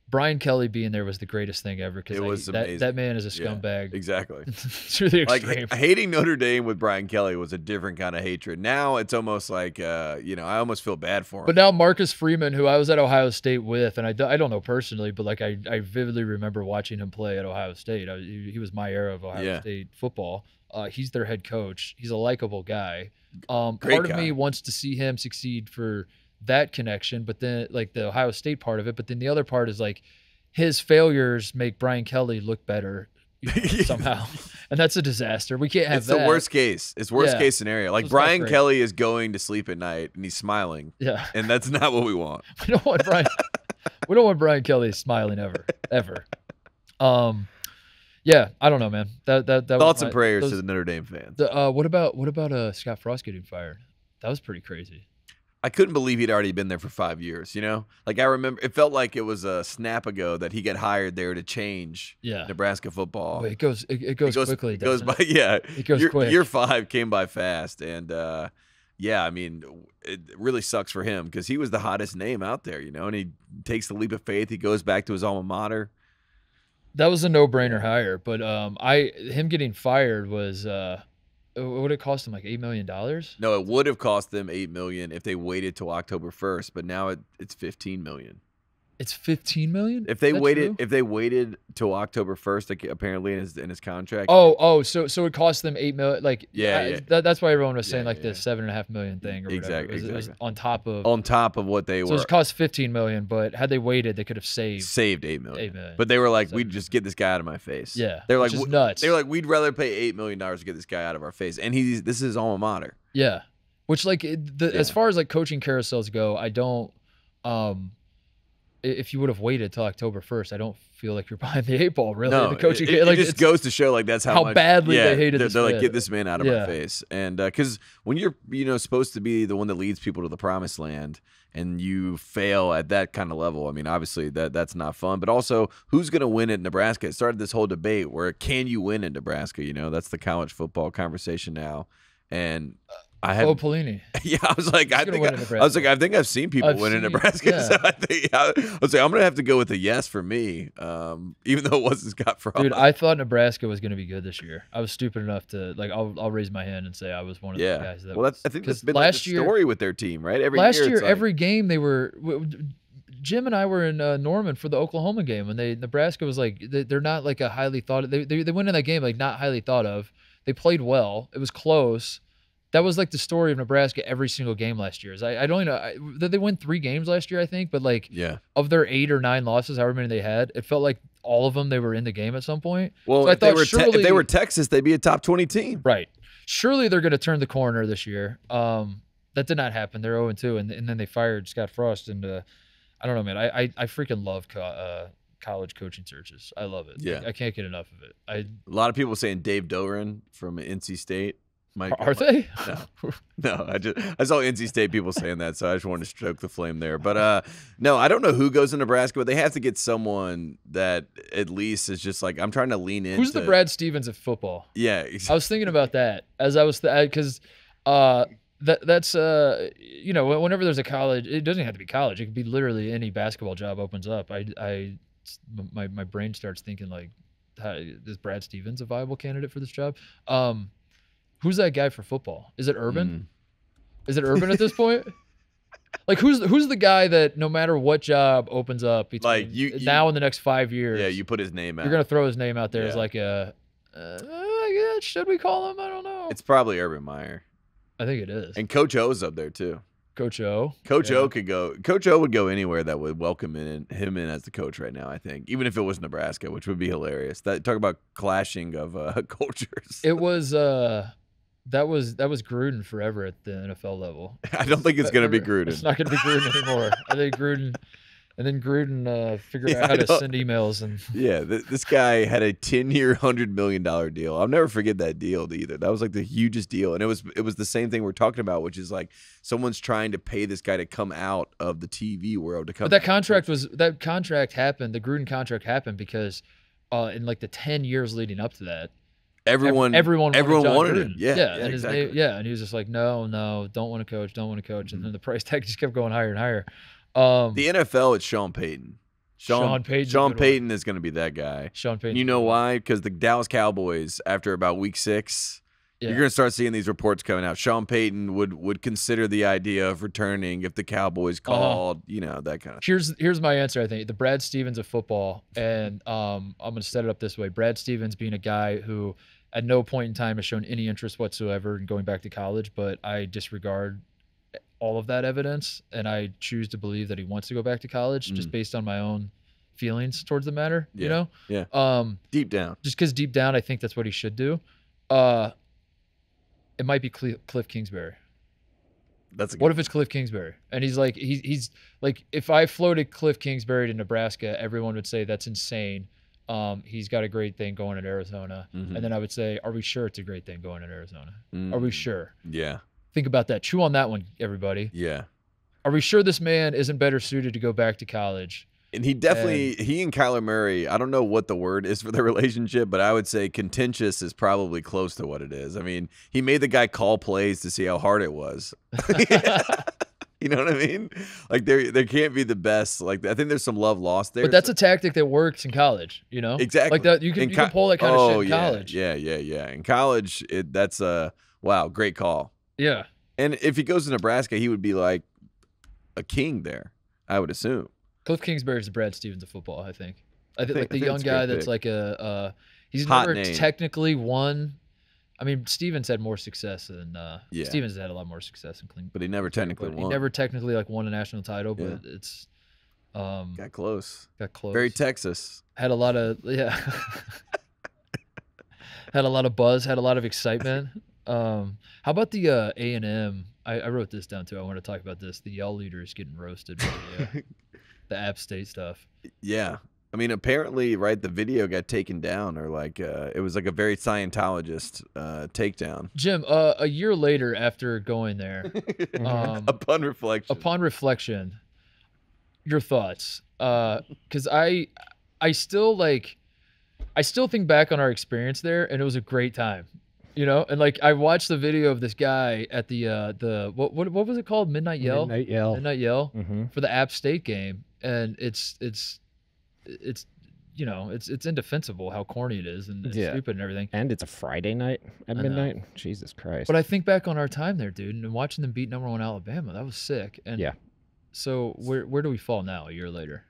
Brian Kelly being there was the greatest thing ever because that, that man is a scumbag. Yeah, exactly. Through the extreme. Like, hating Notre Dame with Brian Kelly was a different kind of hatred. Now it's almost like, uh, you know, I almost feel bad for him. But now Marcus Freeman, who I was at Ohio State with, and I, I don't know personally, but like I, I vividly remember watching him play at Ohio State. I, he was my era of Ohio yeah. State football. Uh, he's their head coach. He's a likable guy. Um, Great part guy. of me wants to see him succeed for – that connection, but then like the Ohio State part of it, but then the other part is like his failures make Brian Kelly look better, you know, somehow, and that's a disaster. We can't have it's that. It's the worst case. It's worst yeah. case scenario. Like Brian Kelly is going to sleep at night and he's smiling. Yeah, and that's not what we want. We don't want Brian. we don't want Brian Kelly smiling ever, ever. Um, yeah, I don't know, man. That that, that thoughts was my, and prayers those, to the Notre Dame fans. The, uh, what about what about uh Scott Frost getting fired? That was pretty crazy. I couldn't believe he'd already been there for five years, you know? Like, I remember, it felt like it was a snap ago that he got hired there to change yeah. Nebraska football. It goes, it, it goes it goes quickly, it goes by, it? Yeah. It goes year, quick. Year five came by fast, and, uh, yeah, I mean, it really sucks for him because he was the hottest name out there, you know? And he takes the leap of faith. He goes back to his alma mater. That was a no-brainer hire, but um, I him getting fired was uh, what would it cost him, like eight million dollars? No, it would have cost them eight million if they waited till October first, but now it, it's fifteen million. It's fifteen million. If they That's waited, true? if they waited till October first, like, apparently in his in his contract. Oh, oh, so so it cost them eight million. Like yeah, I, yeah. That, that's why everyone was saying yeah, like yeah. the seven and a half million thing. Or exactly, it was, exactly. It was on top of on top of what they so were. So it cost fifteen million, but had they waited, they could have saved saved eight million. Eight million. But they were like, seven. we'd just get this guy out of my face. Yeah, they're like, which is nuts. They're like, we'd rather pay eight million dollars to get this guy out of our face, and he's this is alma mater. Yeah, which like the, yeah. as far as like coaching carousels go, I don't. Um, If you would have waited till October first, I don't feel like you're behind the eight ball, really. No, the coaching it, it, like, it just goes to show like that's how, how much, badly yeah, they hated they're, this They're man. like, get this man out of yeah. my face. And because uh, when you're you know supposed to be the one that leads people to the promised land and you fail at that kind of level, I mean, obviously that that's not fun. But also, who's going to win at Nebraska? It started this whole debate where can you win in Nebraska? You know, that's the college football conversation now. And uh, I had, oh, Pelini. Yeah, I was like, He's I think I, I was like, I think I've seen people I've win seen, in Nebraska. Yeah. So I, think, I was like, I'm gonna have to go with a yes for me, um, even though it wasn't Scott Frost. Dude, I thought Nebraska was gonna be good this year. I was stupid enough to like, I'll, I'll raise my hand and say I was one of yeah. the guys that. Well, that's, was, I think that's been last like the year, story with their team, right? Every last year, year like, every game they were. Jim and I were in uh, Norman for the Oklahoma game, and they Nebraska was like, they, they're not like a highly thought. Of, they, they they went in that game like not highly thought of. They played well. It was close. That was like the story of Nebraska every single game last year. Is I, I don't know I, they won three games last year, I think, but like yeah. of their eight or nine losses, however many they had, it felt like all of them they were in the game at some point. Well, so I if, thought, they were surely, if they were Texas, they'd be a top twenty team, right? Surely they're going to turn the corner this year. Um, that did not happen. They're zero and two, and and then they fired Scott Frost. And uh, I don't know, man. I I, I freaking love co uh, college coaching searches. I love it. Yeah, like, I can't get enough of it. I a lot of people saying Dave Doran from N C State. Mike, Are I'm they? Like, no, no. I just I saw N C State people saying that, so I just wanted to stroke the flame there. But uh, no, I don't know who goes to Nebraska, but they have to get someone that at least is just like I'm trying to lean in. Who's the Brad Stevens of football? Yeah, exactly. I was thinking about that as I was because uh, that that's uh, you know whenever there's a college, it doesn't have to be college. It could be literally any basketball job opens up. I I my my brain starts thinking like, how, is Brad Stevens a viable candidate for this job? Um. Who's that guy for football? Is it Urban? Mm. Is it Urban at this point? Like who's who's the guy that no matter what job opens up between like you, you, now and the next five years? Yeah, you put his name out. You're gonna throw his name out there yeah. as like a. Uh, yeah, should we call him? I don't know. It's probably Urban Meyer. I think it is. And Coach O's up there too. Coach O. Coach yeah. O could go. Coach O would go anywhere that would welcome in him in as the coach right now. I think even if it was Nebraska, which would be hilarious. That talk about clashing of uh, cultures. It was. Uh, That was that was Gruden forever at the N F L level. I don't think it's going to be Gruden. It's not going to be Gruden anymore. I think Gruden, and then Gruden uh, figured yeah, out how to send emails and. Yeah, th this guy had a ten-year, hundred million dollar deal. I'll never forget that deal either. That was like the hugest deal, and it was it was the same thing we're talking about, which is like someone's trying to pay this guy to come out of the T V world to come. But that contract was that contract happened. The Gruden contract happened because, uh, in like the ten years leading up to that. Everyone, everyone, everyone wanted him. Yeah, yeah, yeah, and his exactly. name, yeah, and he was just like, no, no, don't want to coach, don't want to coach, mm-hmm. and then the price tag just kept going higher and higher. Um, the N F L, it's Sean Payton. Sean, Sean Payton. Sean Payton one. is going to be that guy. Sean Payton. You know why? Because the Dallas Cowboys, after about week six, yeah. you're going to start seeing these reports coming out. Sean Payton would would consider the idea of returning if the Cowboys called. Uh-huh. You know that kind of. Here's here's my answer. I think the Brad Stevens of football, and um, I'm going to set it up this way: Brad Stevens being a guy who. At no point in time has shown any interest whatsoever in going back to college, but I disregard all of that evidence, and I choose to believe that he wants to go back to college mm. just based on my own feelings towards the matter, yeah. you know? Yeah, um, deep down. Just because deep down I think that's what he should do. Uh, it might be Kli Kliff Kingsbury. That's a good what if it's Kliff Kingsbury? And he's like, he's, he's like, if I floated Kliff Kingsbury to Nebraska, everyone would say that's insane. Um, he's got a great thing going in Arizona. Mm-hmm. And then I would say, are we sure it's a great thing going in Arizona? Mm-hmm. Are we sure? Yeah. Think about that. Chew on that one, everybody. Yeah. Are we sure this man isn't better suited to go back to college? And he definitely, and, he and Kyler Murray, I don't know what the word is for their relationship, but I would say contentious is probably close to what it is. I mean, he made the guy call plays to see how hard it was. You know what I mean? Like, they they can't be the best. Like, I think there's some love lost there. But that's so. a tactic that works in college, you know? Exactly. Like, that, you can, you can pull that kind oh, of shit in yeah, college. Yeah, yeah, yeah. In college, it, that's a, wow, great call. Yeah. And if he goes to Nebraska, he would be like a king there, I would assume. Kliff Kingsbury is the Brad Stevens of football, I think. I, th I think like the think young guy that's pick. like a uh, – he's Hot never name. technically won – I mean, Stevens had more success than uh, yeah. Stevens had a lot more success in clean, but he never technically won. He never technically like won a national title, but yeah. it's um, got close. Got close. Very Texas. Had a lot of yeah. had a lot of buzz. Had a lot of excitement. Um, how about the uh, A and M? I, I wrote this down too. I want to talk about this. The Yell leaders getting roasted. By the, uh, the App State stuff. Yeah. I mean, apparently, right, the video got taken down, or like uh, it was like a very Scientologist uh, takedown. Jim, uh, a year later after going there. Um, upon reflection. Upon reflection, your thoughts. Because uh, I I still like, I still think back on our experience there, and it was a great time. You know, and like I watched the video of this guy at the uh, the what what what was it called? Midnight Yell. Midnight Yell. Midnight Yell mm-hmm. for the App State game, and it's it's. It's, you know, it's it's indefensible how corny it is and it's yeah. stupid and everything. And it's a Friday night at midnight. Jesus Christ. But I think back on our time there, dude, and watching them beat number one Alabama, that was sick. And yeah. So where where do we fall now a year later?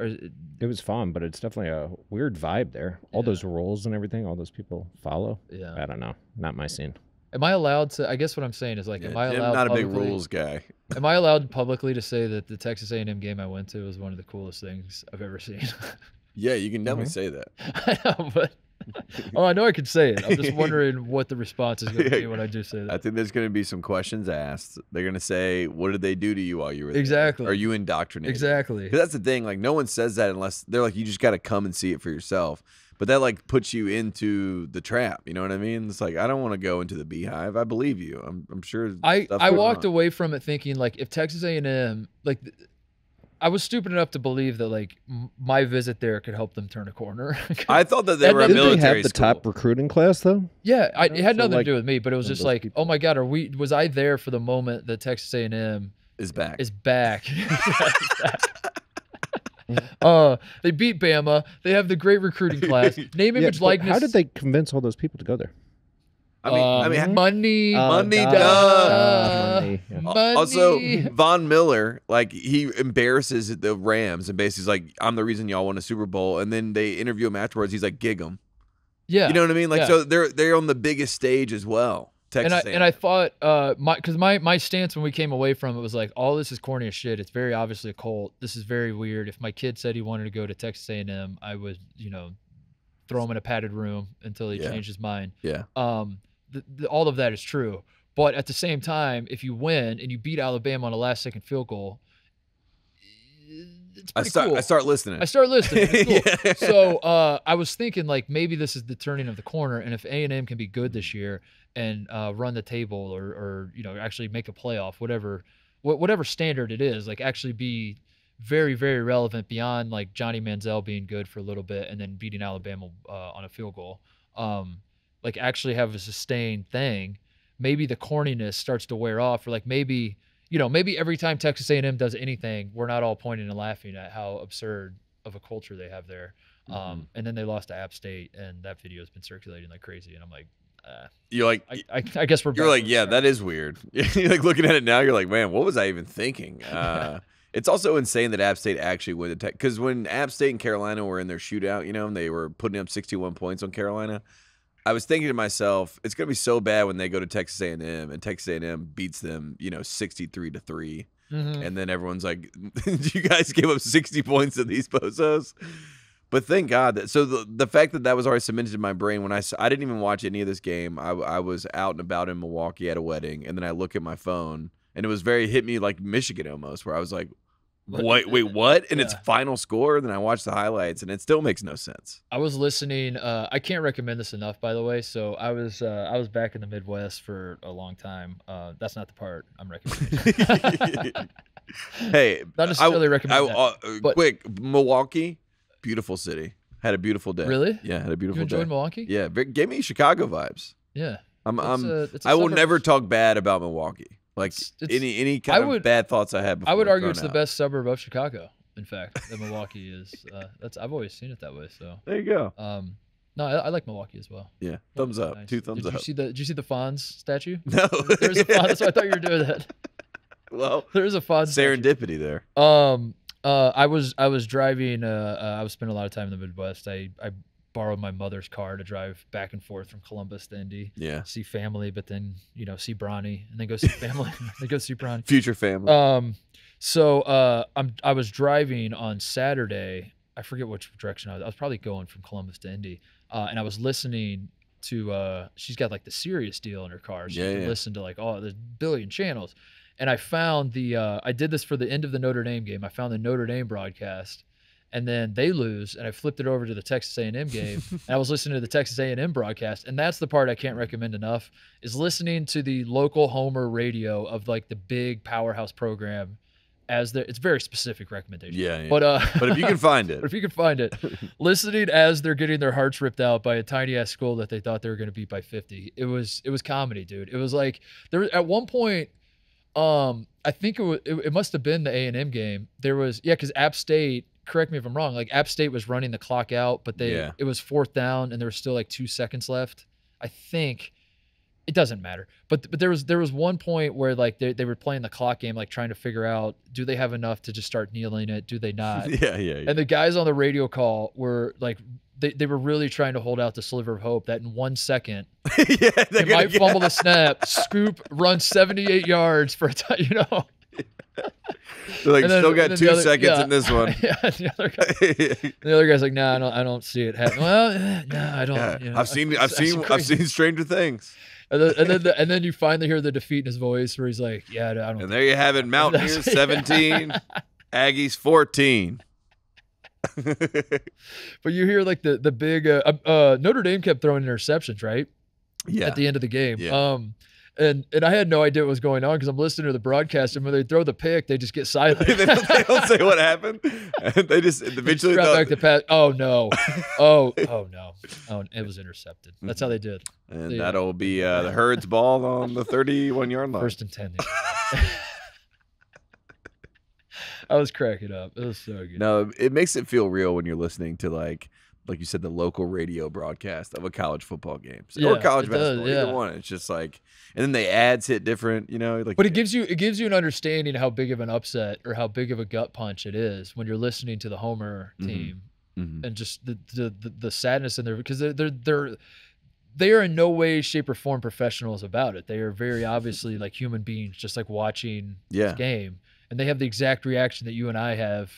It was fun, but it's definitely a weird vibe there. All yeah. those roles and everything, all those people follow. Yeah. I don't know. Not my scene. Am I allowed to? I guess what I'm saying is like, yeah, am I allowed? I'm not a publicly, big rules guy. Am I allowed publicly to say that the Texas A and M game I went to was one of the coolest things I've ever seen? Yeah, you can definitely mm-hmm. say that. I know, but oh, I know I could say it. I'm just wondering what the response is going to be when I do say that. I think there's going to be some questions asked. They're going to say, "What did they do to you while you were there? Exactly? Are you indoctrinated?" Exactly. Because that's the thing. Like, no one says that unless they're like, "You just got to come and see it for yourself." But that like puts you into the trap, you know what I mean? It's like, I don't want to go into the beehive. I believe you. I'm, I'm sure. I I walked on. away from it thinking like, if Texas A and M, like, I was stupid enough to believe that like my visit there could help them turn a corner. I thought that they were a military they have the school. top recruiting class though. Yeah, I, it had so, nothing like, to do with me, but it was just like, people. oh my god, are we? Was I there for the moment that Texas A and M is back? Is back. uh they beat Bama, they have the great recruiting class, name, image, yeah, likeness. How did they convince all those people to go there? I mean, um, I mean money uh, money, duh, duh, duh, money, yeah. money Also, Von Miller, like, he embarrasses the Rams and basically is like, I'm the reason y'all won a Super Bowl, and then they interview him afterwards, he's like, gig him. Yeah, you know what I mean? Like, yeah. so they're they're on the biggest stage as well, Texas and I and, and I thought uh my because my my stance when we came away from it was like, all this is corny as shit. It's very obviously a cult. This is very weird. If my kid said he wanted to go to Texas A and M, I would, you know, throw him in a padded room until he yeah. changed his mind. Yeah. Um. The, the, all of that is true, but at the same time, if you win and you beat Alabama on a last-second field goal, it's pretty I start, cool. I start listening. I start listening. It's cool. yeah. So uh, I was thinking like, maybe this is the turning of the corner, and if A and M can be good this year and uh, run the table, or, or you know, actually make a playoff, whatever, wh whatever standard it is, like actually be very, very relevant beyond like Johnny Manziel being good for a little bit and then beating Alabama uh, on a field goal. Um, like actually have a sustained thing. Maybe the corniness starts to wear off, or like maybe. You know, maybe every time Texas A and M does anything, we're not all pointing and laughing at how absurd of a culture they have there. Mm-hmm. um, and then they lost to App State, and that video has been circulating like crazy. And I'm like, uh, you're like, I, I, I guess we're. You're like, yeah, that is weird. You're like looking at it now, you're like, man, what was I even thinking? Uh, it's also insane that App State actually went to Tech, because when App State and Carolina were in their shootout, you know, and they were putting up sixty-one points on Carolina. I was thinking to myself, it's going to be so bad when they go to Texas A and M and Texas A and M beats them, you know, sixty-three to three. Mm-hmm. And then everyone's like, you guys gave up sixty points to these Bosos? But thank God that, so the, the fact that that was already cemented in my brain when I, I didn't even watch any of this game. I, I was out and about in Milwaukee at a wedding, and then I look at my phone, and it was very, hit me like Michigan almost, where I was like, Wait, wait, what? And yeah. it's final score. Then I watched the highlights, and it still makes no sense. I was listening. Uh, I can't recommend this enough, by the way. So I was, uh, I was back in the Midwest for a long time. Uh, that's not the part I'm recommending. Hey, not necessarily I, recommend. I, I, that, uh, quick, Milwaukee, beautiful city. Had a beautiful day. Really? Yeah, had a beautiful you day. You enjoyed Milwaukee? Yeah, gave me Chicago vibes. Yeah. I'm. It's I'm a, I will never talk bad about Milwaukee. Like it's, it's, any any kind would, of bad thoughts I had before. I would argue it's out. the best suburb of Chicago, in fact, that Milwaukee is. Uh, that's I've always seen it that way. So there you go. Um, no, I, I like Milwaukee as well. Yeah, thumbs up, nice. two thumbs did up. Did you see the Did you see the Fonz statue? No, there's a Fonz. That's why I thought you were doing that. Well, there's a Fonz serendipity statue. there. Um, uh, I was I was driving. Uh, uh, I was spending a lot of time in the Midwest. I I. borrowed my mother's car to drive back and forth from Columbus to Indy. Yeah. See family, but then, you know, see Bronny and then go see family. then go see Bronny. Future family. Um, so uh, I'm, I was driving on Saturday. I forget which direction I was. I was probably going from Columbus to Indy. Uh, and I was listening to, uh, she's got like the Sirius deal in her car. So yeah, you can yeah. listen to like, oh, there's a billion channels. And I found the, uh, I did this for the end of the Notre Dame game. I found the Notre Dame broadcast. And then they lose, and I flipped it over to the Texas A and M game, and I was listening to the Texas A and M broadcast, and that's the part I can't recommend enough, is listening to the local Homer radio of, like, the big powerhouse program as their – it's very specific recommendation. Yeah, yeah. But, uh, but if you can find it. But if you can find it. Listening as they're getting their hearts ripped out by a tiny-ass school that they thought they were going to beat by fifty. It was it was comedy, dude. It was like – there was, at one point um, – I think it, was, it, it must have been the A and M game. There was – yeah, because App State – correct me if I'm wrong, like App State was running the clock out, but they yeah. it was fourth down and there was still like two seconds left. I think it doesn't matter. But but there was there was one point where like they, they were playing the clock game, like trying to figure out, do they have enough to just start kneeling it? Do they not? yeah, yeah, yeah. And the guys on the radio call were like they, they were really trying to hold out the sliver of hope that in one second yeah, they might yeah. fumble the snap, scoop, run seventy-eight yards for a time, you know. They're like, then, still got two other, seconds yeah, in this one. Yeah, the, other guy, the other guy's like, no, nah, I don't, I don't see it happen. Well, no, I don't. Yeah, you know, I've seen, I've seen, crazy. I've seen Stranger Things. And then, and then, the, and then you finally hear the defeat in his voice, where he's like, yeah, I don't. And there you have it, Mountaineers seventeen, Aggies fourteen. But you hear like the the big uh, uh, Notre Dame kept throwing interceptions, right? Yeah. At the end of the game. Yeah. Um, And and I had no idea what was going on because I'm listening to the broadcast, and when they throw the pick, they just get silent. they, don't, they don't say what happened. They just eventually throw back the pass. Oh no! Oh oh no! Oh, it was intercepted. That's how they did. And they, that'll be uh, the Herd's ball on the thirty-one yard line. First and ten. I was cracking up. It was so good. No, it makes it feel real when you're listening to like. Like you said, the local radio broadcast of a college football game so, yeah, or college basketball, does, yeah. either one. It's just like, and then the ads hit different, you know. Like, but it gives you it gives you an understanding how big of an upset or how big of a gut punch it is when you're listening to the Homer team mm-hmm. Mm-hmm. and just the the the, the sadness in there because they're they're they're they are in no way, shape, or form professionals about it. They are very obviously like human beings, just like watching yeah. this game, and they have the exact reaction that you and I have.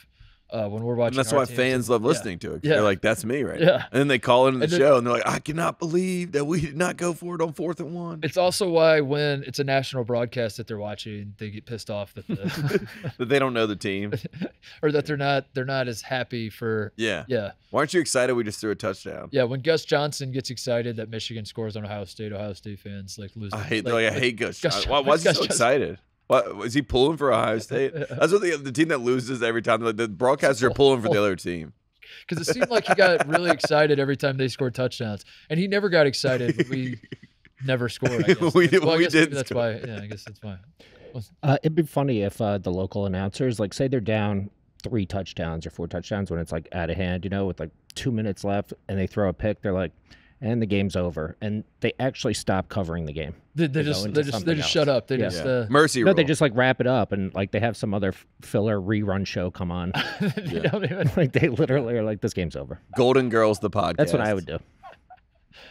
Uh, when we're watching, and that's why fans love listening yeah. to it. Yeah. They're like, "That's me, right?" Yeah. Now. And then they call into the and then, show, and they're like, "I cannot believe that we did not go for it on fourth and one." It's also why when it's a national broadcast that they're watching, they get pissed off that the that they don't know the team, or that they're not they're not as happy for. Yeah, yeah. Why aren't you excited? We just threw a touchdown. Yeah, when Gus Johnson gets excited that Michigan scores on Ohio State, Ohio State fans like lose. I hate like, like, I hate Gus. Gus Johnson. Why, why is he so Johnson. excited? What, was he pulling for Ohio State? That's what the, the team that loses every time. Like the broadcasters are pulling for the other team. Because it seemed like he got really excited every time they scored touchdowns, and he never got excited. But we never scored. I guess. we well, I we guess did. That's why. Yeah, I guess that's why. Uh, it'd be funny if uh, the local announcers, like, say they're down three touchdowns or four touchdowns when it's like out of hand, you know, with like two minutes left, and they throw a pick. They're like. And the game's over, and they actually stop covering the game. They, they, they just, they just, they just shut up. They yeah. just uh, mercy. No, rule. They just like wrap it up, and like they have some other filler rerun show come on. they yeah. don't even, like they literally are like, this game's over. Golden Girls, the podcast. That's what I would do.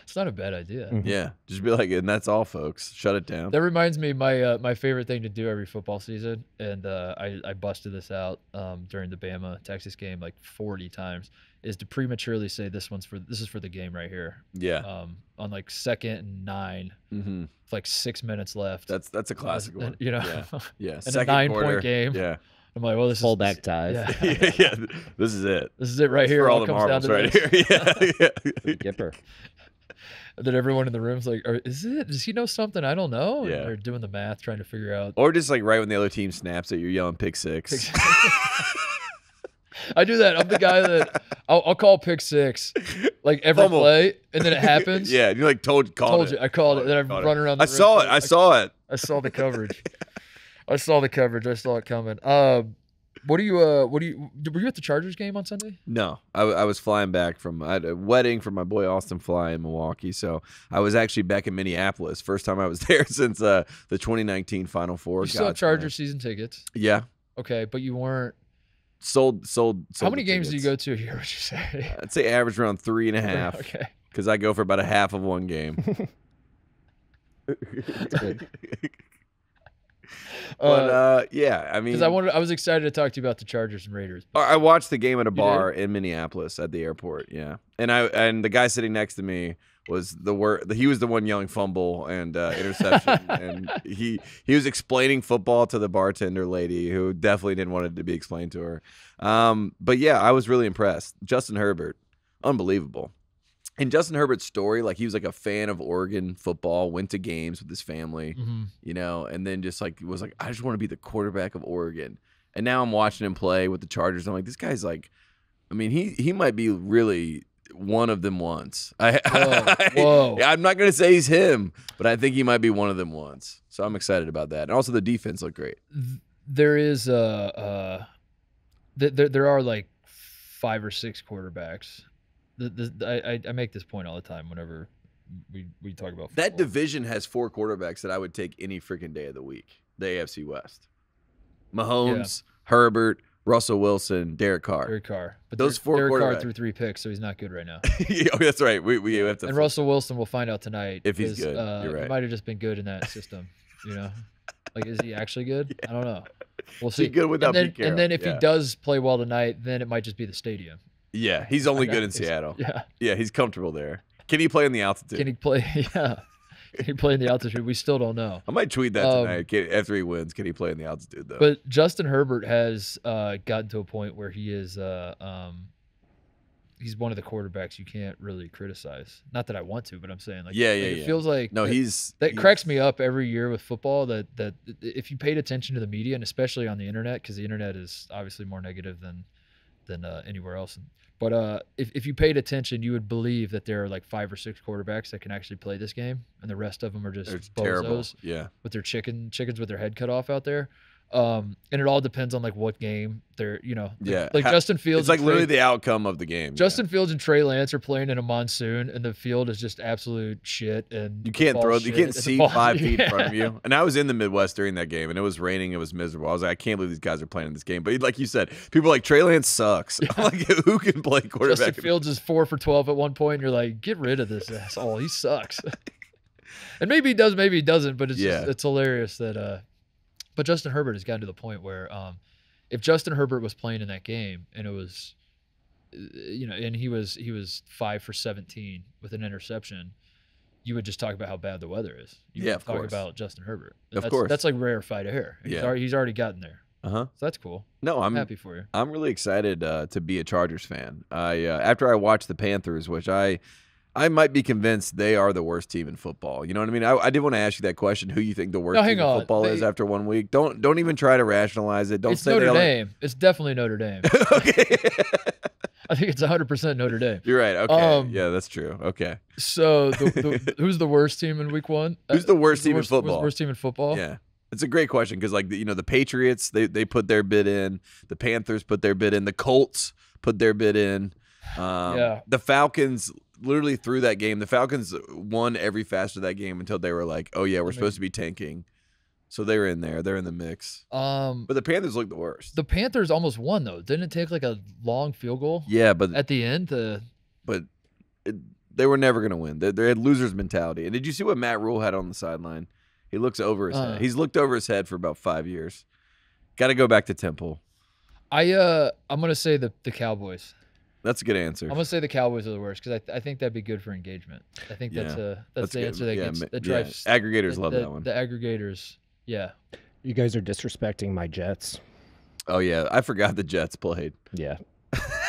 It's not a bad idea. Mm-hmm. Yeah, just be like, and that's all, folks. Shut it down. That reminds me, my uh, my favorite thing to do every football season, and uh, I I busted this out um, during the Bama Texas game like forty times. Is to prematurely say this one's for this is for the game right here. Yeah. Um, on like second and nine, mm-hmm. with like six minutes left. That's that's a classic and, one. You know. Yeah. yeah. And second a nine quarter. point game. Yeah. I'm like, well, this Full is back ties. Yeah. yeah, yeah. This is it. This is it right it's here. For all the marbles right this. here. Yeah. yeah. Gipper. That everyone in the room's like, or is it? Does he know something I don't know? Yeah. They're doing the math, trying to figure out. Or just like right when the other team snaps it, you're yelling pick six. Pick six. I do that. I'm the guy that I'll, I'll call pick six, like every Humble. play, and then it happens. Yeah, you like told, called told it. You, I called I it. Then I run around. The I saw it. I, I saw it. I saw the coverage. I saw the coverage. I saw it coming. Uh, what do you? Uh, what do you? Were you at the Chargers game on Sunday? No, I, I was flying back from I had a wedding from my boy Austin Fly in Milwaukee. So I was actually back in Minneapolis. First time I was there since uh, the twenty nineteen Final Four. You still have Charger season tickets? Yeah. Okay, but you weren't. Sold, sold, sold. How many games do you go to here, would you say? I'd say average around three and a half. Okay. Because I go for about a half of one game. That's good. But uh, uh, yeah, I mean, because I wanted, I was excited to talk to you about the Chargers and Raiders. I watched the game at a bar in Minneapolis at the airport. Yeah, and I and the guy sitting next to me was the word. He was the one yelling fumble and uh, interception, and he he was explaining football to the bartender lady who definitely didn't want it to be explained to her. Um, but yeah, I was really impressed. Justin Herbert, unbelievable. And Justin Herbert's story, like he was like a fan of Oregon football, went to games with his family, mm-hmm. you know, and then just like was like, I just want to be the quarterback of Oregon. And now I'm watching him play with the Chargers. And I'm like, this guy's like, I mean, he he might be really one of them once. I, whoa, whoa. I, I'm not going to say he's him, but I think he might be one of them once. So I'm excited about that. And also the defense looked great. There is a, uh, there, there are like five or six quarterbacks. The, the, the, I, I make this point all the time whenever we, we talk about football. That division has four quarterbacks that I would take any freaking day of the week, the A F C West. Mahomes, yeah. Herbert, Russell Wilson, Derek Carr. Derek Carr. But those four Derek Carr threw three picks, so he's not good right now. Oh, that's right. We, we have to and Russell Wilson, we'll find out tonight. If he's good, uh, you're right. He might have just been good in that system, you know? Like, is he actually good? Yeah. I don't know. We'll see. He's good without Pete Carroll. And then if yeah. he does play well tonight, then it might just be the stadium. Yeah, he's only good in Seattle. Yeah, yeah, he's comfortable there. Can he play in the altitude? Can he play? Yeah, can he play in the altitude? We still don't know. I might tweet that um, tonight can, after he wins. Can he play in the altitude though? But Justin Herbert has uh, gotten to a point where he is—he's uh, um, one of the quarterbacks you can't really criticize. Not that I want to, but I'm saying like, yeah, yeah, like it yeah. feels like no, that, he's that he's, cracks me up every year with football. That that if you paid attention to the media and especially on the internet, because the internet is obviously more negative than than uh, anywhere else. And, But uh, if, if you paid attention, you would believe that there are like five or six quarterbacks that can actually play this game, and the rest of them are just bozos terrible. Yeah, with their chicken chickens with their head cut off out there. Um, and it all depends on like what game they're, you know, yeah. like Justin Fields. It's like Trey, literally the outcome of the game. Justin yeah. Fields and Trey Lance are playing in a monsoon, and the field is just absolute shit. And you can't throw, you can't see five feet yeah. in front of you. And I was in the Midwest during that game, and it was raining. It was miserable. I was like, I can't believe these guys are playing in this game. But like you said, people are like Trey Lance sucks. Yeah. Like who can play quarterback? Justin Fields is four for twelve at one point. And you're like, get rid of this asshole. He sucks. And maybe he does, maybe he doesn't. But it's yeah. just, it's hilarious that. Uh, But Justin Herbert has gotten to the point where um, if Justin Herbert was playing in that game and it was, you know, and he was he was five for seventeen with an interception, you would just talk about how bad the weather is. You yeah, would of talk course. about Justin Herbert. Of that's, course. That's like rarefied air. He's, yeah. already, he's already gotten there. Uh-huh. So that's cool. No, I'm, I'm happy for you. I'm really excited uh, to be a Chargers fan. I uh, after I watched the Panthers, which I – I might be convinced they are the worst team in football. You know what I mean? I, I did want to ask you that question, who you think the worst no, team in football they, is after one week. Don't don't even try to rationalize it. Don't it's say Notre Dame. Like... It's definitely Notre Dame. Okay. I think it's one hundred percent Notre Dame. You're right. Okay. Um, yeah, that's true. Okay. So the, the, who's the worst team in week one? Who's the worst who's team the worst, in football? Worst team in football? Yeah. It's a great question because, like, you know, the Patriots, they, they put their bid in. The Panthers put their bid in. The Colts put their bid in. Um, yeah. The Falcons – literally through that game, the Falcons won every facet of that game until they were like, "Oh yeah, we're I mean, supposed to be tanking," so they were in there. They're in the mix. Um, but the Panthers looked the worst. The Panthers almost won though. Didn't it take like a long field goal? Yeah, but at the end, the but it, they were never gonna win. They, they had losers mentality. And did you see what Matt Rule had on the sideline? He looks over his uh, head. He's looked over his head for about five years. Got to go back to Temple. I uh, I'm gonna say the the Cowboys. That's a good answer. I'm gonna say the Cowboys are the worst because I, th I think that'd be good for engagement. I think yeah, that's a that's, that's the good. answer that yeah, gets that drives yeah. aggregators the, love the, that one. The aggregators, yeah. You guys are disrespecting my Jets. Oh yeah, I forgot the Jets played. Yeah.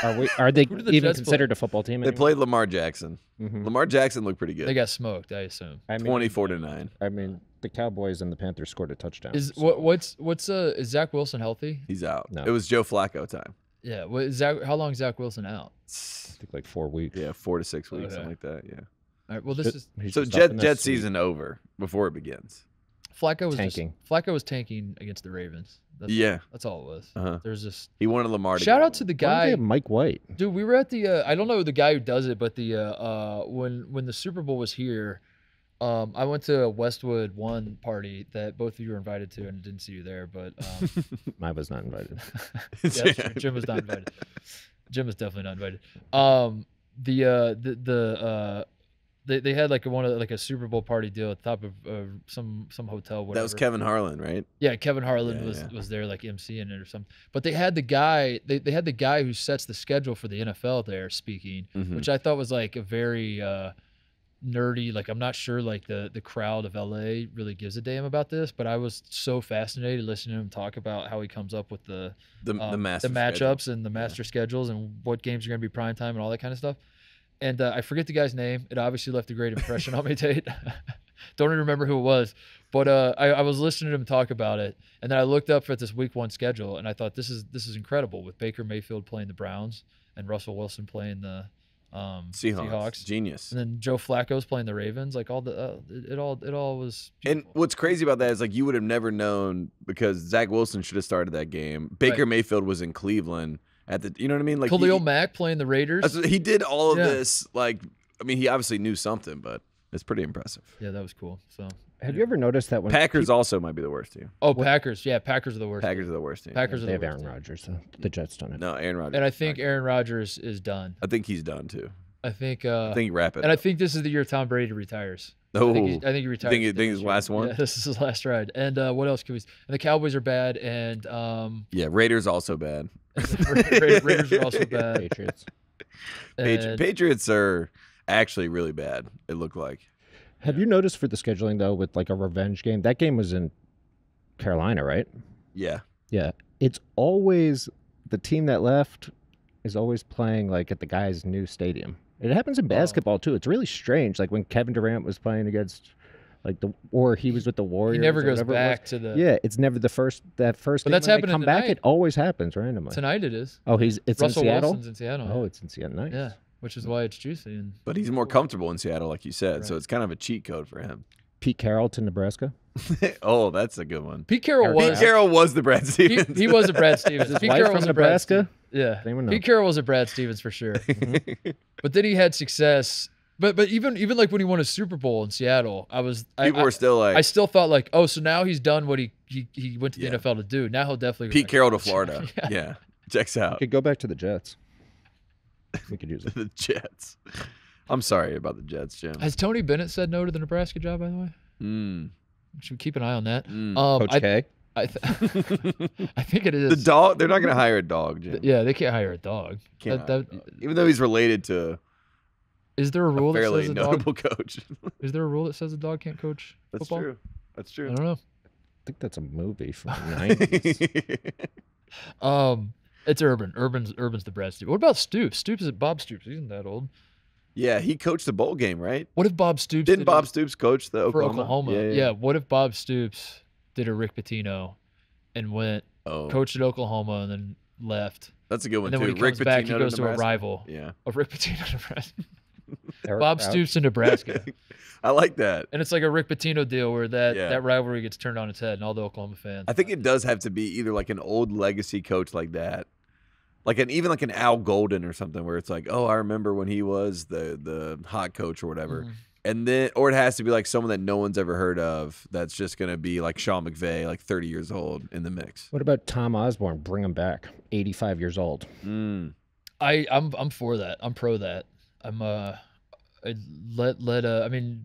Are we? Are they the even Jets considered play? a football team? Anymore? They played Lamar Jackson. Mm-hmm. Lamar Jackson looked pretty good. They got smoked, I assume. I mean, Twenty-four to nine. I mean, the Cowboys and the Panthers scored a touchdown. Is so. what, what's what's uh is Zach Wilson healthy? He's out. No. It was Joe Flacco time. Yeah, well, Zach, how long is Zach Wilson out? I think like four weeks. Yeah, four to six weeks, okay. something like that. Yeah. All right. Well, this Should, is so Jet Jet season over before it begins. Flacco was tanking. Just, Flacco was tanking against the Ravens. That's, yeah, that's all it was. Uh-huh. There's just he wanted Lombardi. Shout out to the guy, Mike White. Dude, we were at the. Uh, I don't know the guy who does it, but the uh, uh, when when the Super Bowl was here, um, I went to a Westwood One party that both of you were invited to, and didn't see you there. But um, I was not invited. Yeah, Jim was not invited. Jim was definitely not invited. Um, the uh, the the. Uh, They they had like a, one of like a Super Bowl party deal at the top of uh, some some hotel. Whatever. That was Kevin Harlan, right? Yeah, Kevin Harlan yeah, was yeah. was there like emceeing it or something. But they had the guy they, they had the guy who sets the schedule for the N F L there speaking, mm-hmm. which I thought was like a very uh, nerdy. Like I'm not sure like the the crowd of L A really gives a damn about this, but I was so fascinated listening to him talk about how he comes up with the the, um, the, master the matchups schedule. and the master yeah. schedules and what games are going to be prime time and all that kind of stuff. And uh, I forget the guy's name. It obviously left a great impression on me, Tate. Don't even remember who it was. But uh, I, I was listening to him talk about it, and then I looked up at this week one schedule, and I thought this is this is incredible with Baker Mayfield playing the Browns and Russell Wilson playing the um, Seahawks. Seahawks. Genius. And then Joe Flacco's playing the Ravens. Like all the uh, it, it all it all was. Beautiful. And what's crazy about that is like you would have never known because Zach Wilson should have started that game. Baker right. Mayfield was in Cleveland. At the, you know what I mean? Like Khalil he, Mack playing the Raiders. He did all of yeah. this. Like, I mean, he obviously knew something, but it's pretty impressive. Yeah, that was cool. So, have yeah. you ever noticed that when Packers people... also might be the worst team? Oh, what? Packers. Yeah, Packers are the worst. Packers team. are the worst team. Packers yeah. are the they worst. They have Aaron Rodgers. So the Jets don't have. No, Aaron Rodgers. And I think Aaron Rodgers is done. I think he's done too. I think. Uh, I think rapid. And up. I think this is the year Tom Brady retires. Oh, I think he, I think he retires. I think, think his last one. Yeah, this is his last ride. And uh, what else can we? And the Cowboys are bad. And um, yeah, Raiders also bad. Ra- Raiders are also bad. Patriots. And Patriots are actually really bad. It looked like. Have you noticed for the scheduling though, with like a revenge game? That game was in Carolina, right? Yeah. Yeah. It's always the team that left is always playing like at the guy's new stadium. It happens in basketball, too. It's really strange. Like when Kevin Durant was playing against, like, the or he was with the Warriors. He never goes back to the. Yeah, it's never the first, that first. But that's happening tonight. Back, it always happens randomly. Tonight it is. Oh, he's it's in Seattle? Russell Wilson's in Seattle. Oh, it's in Seattle. Nice. Yeah, which is why it's juicy. And but he's more comfortable in Seattle, like you said. Right. So it's kind of a cheat code for him. Pete Carroll to Nebraska. Oh, that's a good one. Pete Carroll was. Pete Carroll was the Brad Stevens. He, he was a Brad Stevens. His Pete Carroll was from Nebraska. Yeah, Pete Carroll was a Brad Stevens for sure. Mm-hmm. But then he had success. But but even even like when he won a Super Bowl in Seattle, I was people I, were still like I still thought like oh so now he's done what he he, he went to the yeah. N F L to do. Now he'll definitely Pete Carroll to Florida. yeah. yeah, checks out. We could go back to the Jets. We could use it. The Jets. I'm sorry about the Jets, Jim. Has Tony Bennett said no to the Nebraska job? By the way, mm. should we keep an eye on that? Mm. Um, Coach I, K. I, th I think it is. The dog, they're not going to hire a dog, Jim. Yeah, they can't hire a dog. That, that, a dog. Even though he's related to is there a, rule a fairly that says a notable dog, coach. Is there a rule that says a dog can't coach That's football? True. That's true. I don't know. I think that's a movie from the nineties. um, it's Urban. Urban's, Urban's the Brad Stoops. What about Stoops? Stoops is Bob Stoops. He isn't that old. Yeah, he coached the bowl game, right? What if Bob Stoops Didn't did Bob Stoops coach the Oklahoma? For Oklahoma? Yeah, yeah. yeah, what if Bob Stoops did a Rick Pitino and went, oh. coached at Oklahoma and then left. That's a good one, and then too. When he Rick comes Pitino back, he goes to, to a rival. Yeah. A Rick Pitino, Nebraska. Bob Couch. Stoops in Nebraska. I like that. And it's like a Rick Pitino deal where that, yeah. that rivalry gets turned on its head and all the Oklahoma fans. I think it does have to be either like an old legacy coach like that, like an even like an Al Golden or something where it's like, oh, I remember when he was the, the hot coach or whatever. Mm-hmm. And then, or it has to be like someone that no one's ever heard of that's just going to be like Sean McVay, like thirty years old in the mix. What about Tom Osborne? Bring him back, eighty-five years old. Mm. I, I'm I'm for that. I'm pro that. I'm uh, I let, let, uh, I mean,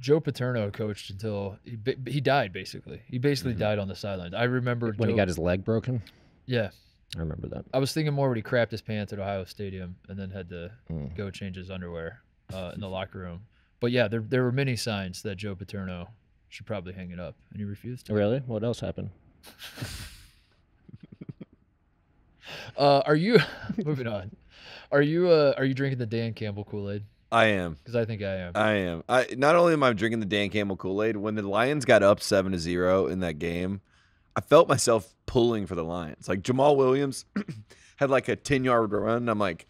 Joe Paterno coached until he, he died, basically. He basically mm-hmm. died on the sidelines. I remember when Joe, he got his leg broken? Yeah. I remember that. I was thinking more when he crapped his pants at Ohio Stadium and then had to mm. go change his underwear uh, in the locker room. But yeah, there there were many signs that Joe Paterno should probably hang it up, and he refused to. Really? What else happened? uh, are you moving on? Are you uh, are you drinking the Dan Campbell Kool-Aid? I am, because I think I am. I am. I not only am I drinking the Dan Campbell Kool-Aid. When the Lions got up seven to zero in that game, I felt myself pulling for the Lions. Like Jamal Williams had like a ten yard run. And I'm like,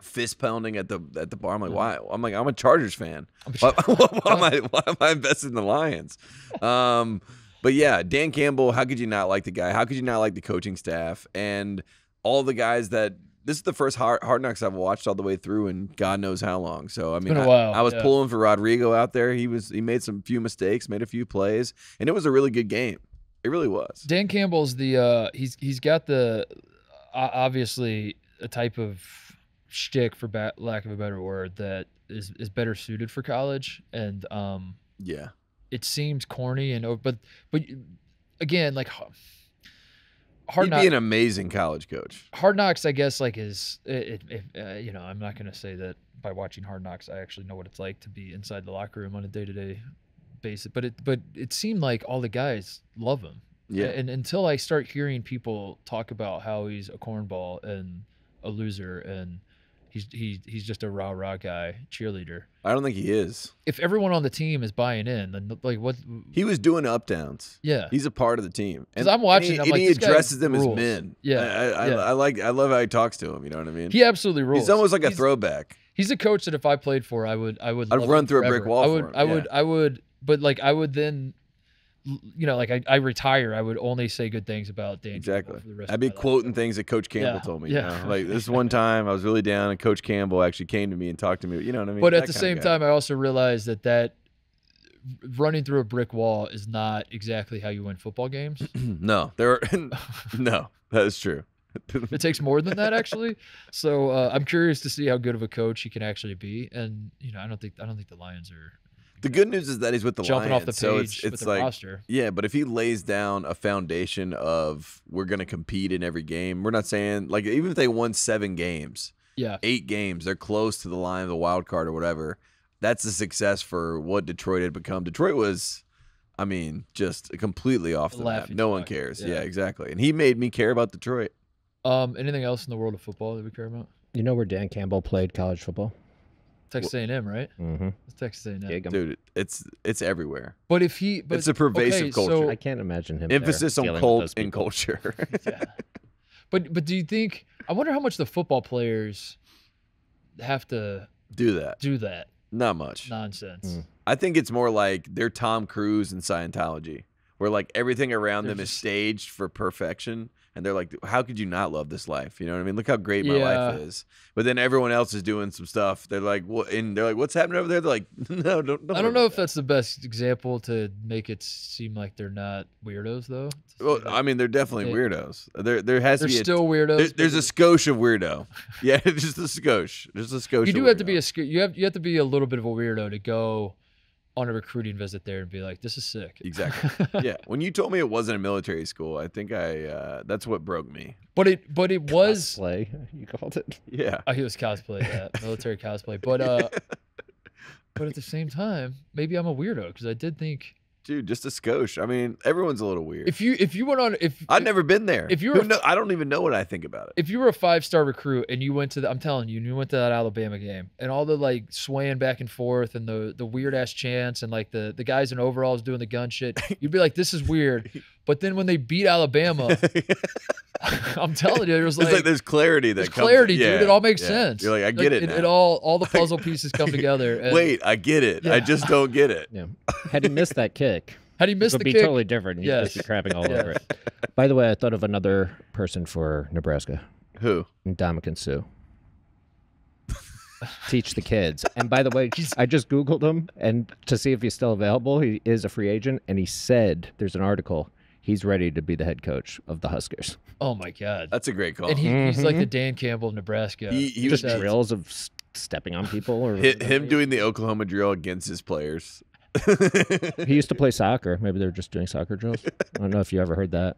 fist pounding at the at the bar. I'm like, yeah. why? I'm like, I'm a Chargers fan. Why, why, why, am I, why am I invested in the Lions? Um, but yeah, Dan Campbell. How could you not like the guy? How could you not like the coaching staff and all the guys that? This is the first Hard, hard Knocks I've watched all the way through, and God knows how long. So I mean, I, I was yeah. pulling for Rodrigo out there. He was he made some few mistakes, made a few plays, and it was a really good game. It really was. Dan Campbell's the uh, he's he's got the uh, obviously a type of shtick, for ba lack of a better word, that is is better suited for college, and um, yeah, it seems corny and but but again, like Hard Knocks, he'd be an amazing college coach. Hard Knocks, I guess, like is it, it, uh, you know, I'm not going to say that by watching Hard Knocks I actually know what it's like to be inside the locker room on a day to day basis, but it but it seemed like all the guys love him. Yeah, and, and until I start hearing people talk about how he's a cornball and a loser and he's he, he's just a rah rah guy cheerleader. I don't think he is. If everyone on the team is buying in, then like what? He was doing up downs. Yeah, he's a part of the team. Because I'm watching, and he, I'm and like, he addresses them rules. as men. Yeah, I, I, yeah. I, I like I love how he talks to him. You know what I mean? He absolutely rules. He's almost like he's, a throwback. He's a coach that if I played for, I would I would. I'd love run him through forever. a brick wall. I would for him. I yeah. would I would. But like I would then. You know, like I, I retire, I would only say good things about Dan. Exactly. For the rest I'd be of quoting life. things that Coach Campbell yeah. told me. Yeah. You know? Like this one time I was really down and Coach Campbell actually came to me and talked to me. You know what I mean? But that at the same time, I also realized that that running through a brick wall is not exactly how you win football games. No, there. Are, no, that is true. It takes more than that, actually. So uh, I'm curious to see how good of a coach he can actually be. And, you know, I don't think I don't think the Lions are. The good news is that he's with the Jumping Lions, off the page so it's, it's with the like, roster. Yeah, but if he lays down a foundation of we're going to compete in every game, we're not saying, like, even if they won seven games, yeah, eight games, they're close to the line of the wild card or whatever, that's a success for what Detroit had become. Detroit was, I mean, just completely off the map. No one cares. Yeah. yeah, exactly. And he made me care about Detroit. Um, anything else in the world of football that we care about? You know where Dan Campbell played college football? Texas A and M, right? Mm-hmm. It's Texas A and M. Dude, it's it's everywhere. But if he, but, it's a pervasive okay, culture. So I can't imagine him. Emphasis there on cult and culture. yeah. But but do you think? I wonder how much the football players have to do that. Do that. Not much. Nonsense. Mm. I think it's more like they're Tom Cruise in Scientology, where like everything around they're them just... is staged for perfection. And they're like, how could you not love this life? You know what I mean? Look how great my yeah. life is. But then everyone else is doing some stuff. They're like, what? And they're like, what's happening over there? They're like, no, don't. don't I don't know if that. that's the best example to make it seem like they're not weirdos, though. Well, like, I mean, they're definitely they, weirdos. There, there has to be still a, weirdos. There, there's a skosh of weirdo. Yeah, just a skosh. Just a skosh. You do of have to be a you have you have to be a little bit of a weirdo to go on a recruiting visit there and be like, this is sick. Exactly. Yeah. When you told me it wasn't a military school, I think I uh that's what broke me. But it but it was cosplay, you called it. Yeah. Oh, it was cosplay, yeah. Military cosplay. But uh but at the same time, maybe I'm a weirdo because I did think Dude, just a skosh. I mean, everyone's a little weird. If you if you went on if I've never been there. If you were, no, I don't even know what I think about it. If you were a five star recruit and you went to the I'm telling you, and you went to that Alabama game and all the like swaying back and forth and the the weird ass chants and like the the guys in overalls doing the gun shit, you'd be like, this is weird. But then when they beat Alabama, I'm telling you, it was like, it's like there's clarity that there's comes clarity, yeah, dude. It all makes yeah. sense. You're like, I get like, it. Now. It, it all all the puzzle pieces come together. And, Wait, I get it. Yeah. I just don't get it. Yeah. Had he missed that kick, had he missed it would the be kick, totally different. Yes. You'd just be crapping all yes. over it. By the way, I thought of another person for Nebraska. Who? Ndamukong Suh. Teach the kids. And by the way, I just Googled him and to see if he's still available. He is a free agent, and he said there's an article. He's ready to be the head coach of the Huskers. Oh, my God. That's a great call. And he, mm-hmm. he's like the Dan Campbell of Nebraska. He, he just says. drills of stepping on people. Or Him whatever. doing the Oklahoma drill against his players. He used to play soccer. Maybe they were just doing soccer drills. I don't know if you ever heard that.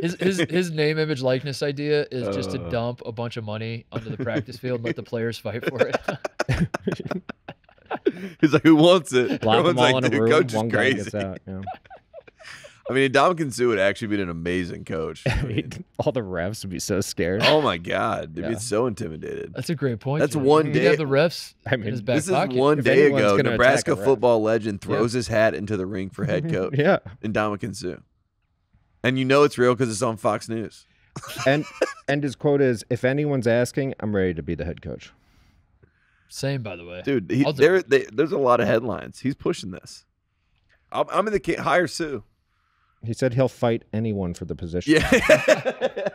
His, his, his name, image, likeness idea is uh. just to dump a bunch of money onto the practice field and let the players fight for it. He's like, who wants it? Block Everyone's like, dude, coach is crazy. Out, you know? I mean, Ndamukong Suh would actually be an amazing coach. I mean, all the refs would be so scared. Oh my God, they'd yeah. be so intimidated. That's a great point. That's dude. one He'd day. Have the refs. I mean, in his back this pocket. is one if day ago. Nebraska football legend throws yeah. his hat into the ring for head coach. yeah, Ndamukong Suh, and you know it's real because it's on Fox News. And and his quote is, "If anyone's asking, I'm ready to be the head coach." Same, by the way, dude. He, there, they, there's a lot of headlines. He's pushing this. I'm, I'm in the hire Sue. He said he'll fight anyone for the position. Yeah.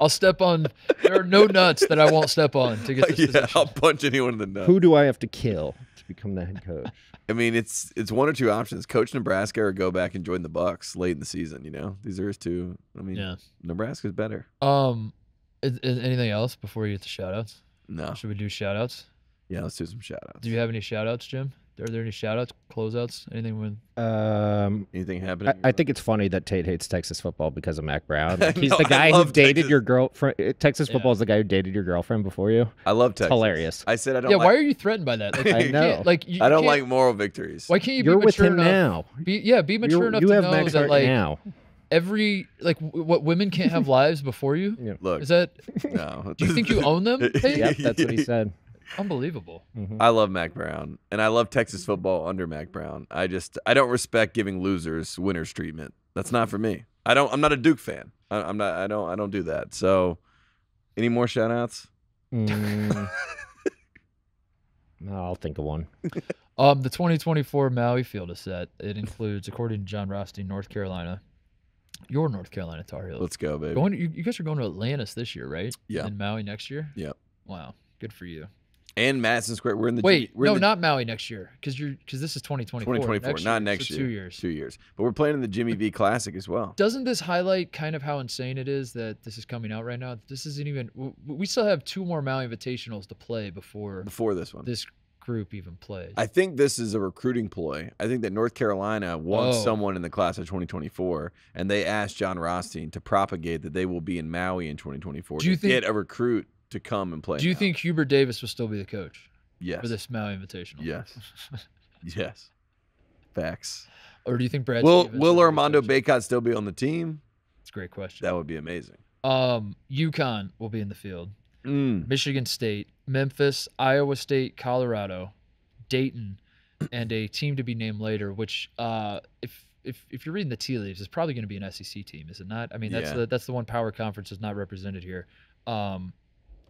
I'll step on. There are no nuts that I won't step on to get this yeah, position. I'll punch anyone in the nuts. Who do I have to kill to become the head coach? I mean, it's it's one or two options: coach Nebraska or go back and join the Bucks late in the season. You know, these are his two. I mean, yeah. Nebraska's better. Um, is, is anything else before you get the shout-outs? No. Should we do shout-outs? Yeah, let's do some shout-outs. Do you have any shout-outs, Jim? Are there any shout-outs, closeouts, anything? When um, anything happening? I, I think it's funny that Tate hates Texas football because of Mac Brown. Like, he's no, the guy who dated Texas. your girlfriend. Texas yeah. football is the guy who dated your girlfriend before you. I love Texas. It's hilarious. I said I don't. Yeah, like... why are you threatened by that? Like, I know. You like you, I don't you like moral victories. Why can't you? You're be mature with him enough, now. Be, yeah, be mature You're, enough you to have know Max that like now. Every like what women can't have lives before you. Yeah. Look, is that? No. Do you think you own them? Hey? Yep, that's what he said. Unbelievable. Mm-hmm. I love Mac Brown, and I love Texas football under Mac Brown. I just I don't respect giving losers winners treatment. That's not for me. I don't. I'm not a Duke fan. I, I'm not. I don't. I don't do that. So, any more shout outs? Mm. No, I'll think of one. Um, the twenty twenty-four Maui field is set. It includes, according to John Rothstein, North Carolina. Your North Carolina Tar Heels. Let's go, baby. Going to, you, you guys are going to Atlantis this year, right? Yeah. And Maui next year. Yeah. Wow. Good for you. And Madison Square, we're in the wait. We're no, in the, not Maui next year, because you're because this is twenty twenty-four. twenty twenty-four, next not year, next so year. Two years, two years. But we're playing in the Jimmy V Classic as well. Doesn't this highlight kind of how insane it is that this is coming out right now? This isn't even. We still have two more Maui Invitationals to play before before this one. This group even plays. I think this is a recruiting ploy. I think that North Carolina wants oh. someone in the class of twenty twenty-four, and they asked John Rothstein to propagate that they will be in Maui in twenty twenty-four Do you to think get a recruit to come and play. Do you now. think Hubert Davis will still be the coach? Yes. For this Maui Invitational? Yes. Yes. Facts. Or do you think Brad Will Stevens Will Armando Bacot still be on the team? That's a great question. That would be amazing. Um, UConn will be in the field. Mm. Michigan State, Memphis, Iowa State, Colorado, Dayton, and a team to be named later, which uh, if If, if you're reading the tea leaves, it's probably going to be an S E C team, is it not? I mean, that's yeah. the that's the one power conference that's not represented here. Um,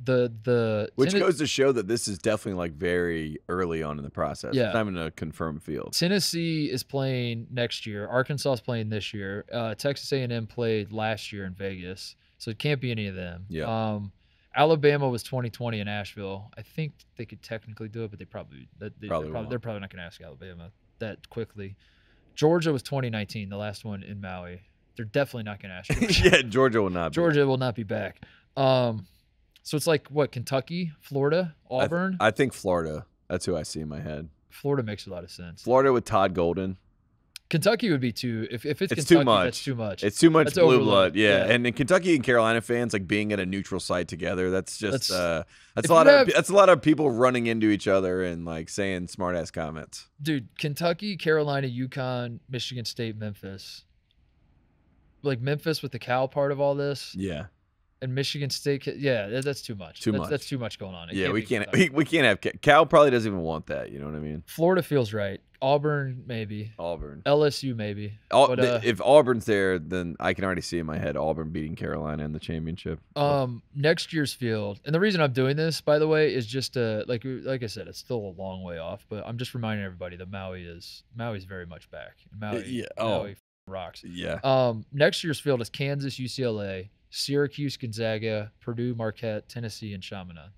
The the which goes to show that this is definitely like very early on in the process. Yeah. It's not even a confirmed field. Tennessee is playing next year. Arkansas is playing this year. Uh, Texas A and M played last year in Vegas, so it can't be any of them. Yeah. Um, Alabama was twenty twenty in Asheville. I think they could technically do it, but they probably that they, probably, they're, probably they're probably not going to ask Alabama that quickly. Georgia was twenty nineteen, the last one in Maui. They're definitely not going to ask. Georgia. Yeah, Georgia will not. Georgia be. will not be back. Um. So it's like, what, Kentucky, Florida, Auburn? I, th I think Florida. That's who I see in my head. Florida makes a lot of sense. Florida with Todd Golden. Kentucky would be too – if if it's, it's Kentucky, too much. That's too much. It's too much that's blue overload. blood, yeah. yeah. And in Kentucky and Carolina fans, like being at a neutral site together, that's just that's, – uh, that's a lot have, of that's a lot of people running into each other and like saying smart-ass comments. Dude, Kentucky, Carolina, UConn, Michigan State, Memphis. Like Memphis with the Cal part of all this. Yeah. And Michigan State, yeah, that's too much. Too that's, much. That's too much going on. It yeah, can't we can't. We, we can't have Cal. Probably doesn't even want that. You know what I mean? Florida feels right. Auburn, maybe. Auburn. L S U, maybe. All, but, uh, if Auburn's there, then I can already see in my head Auburn beating Carolina in the championship. Um, but. Next year's field, and the reason I'm doing this, by the way, is just uh, like like I said, it's still a long way off, but I'm just reminding everybody that Maui is Maui's very much back. Maui, yeah. Oh. Maui rocks. Yeah. Um, next year's field is Kansas, U C L A. Syracuse, Gonzaga, Purdue, Marquette, Tennessee, and Chaminade.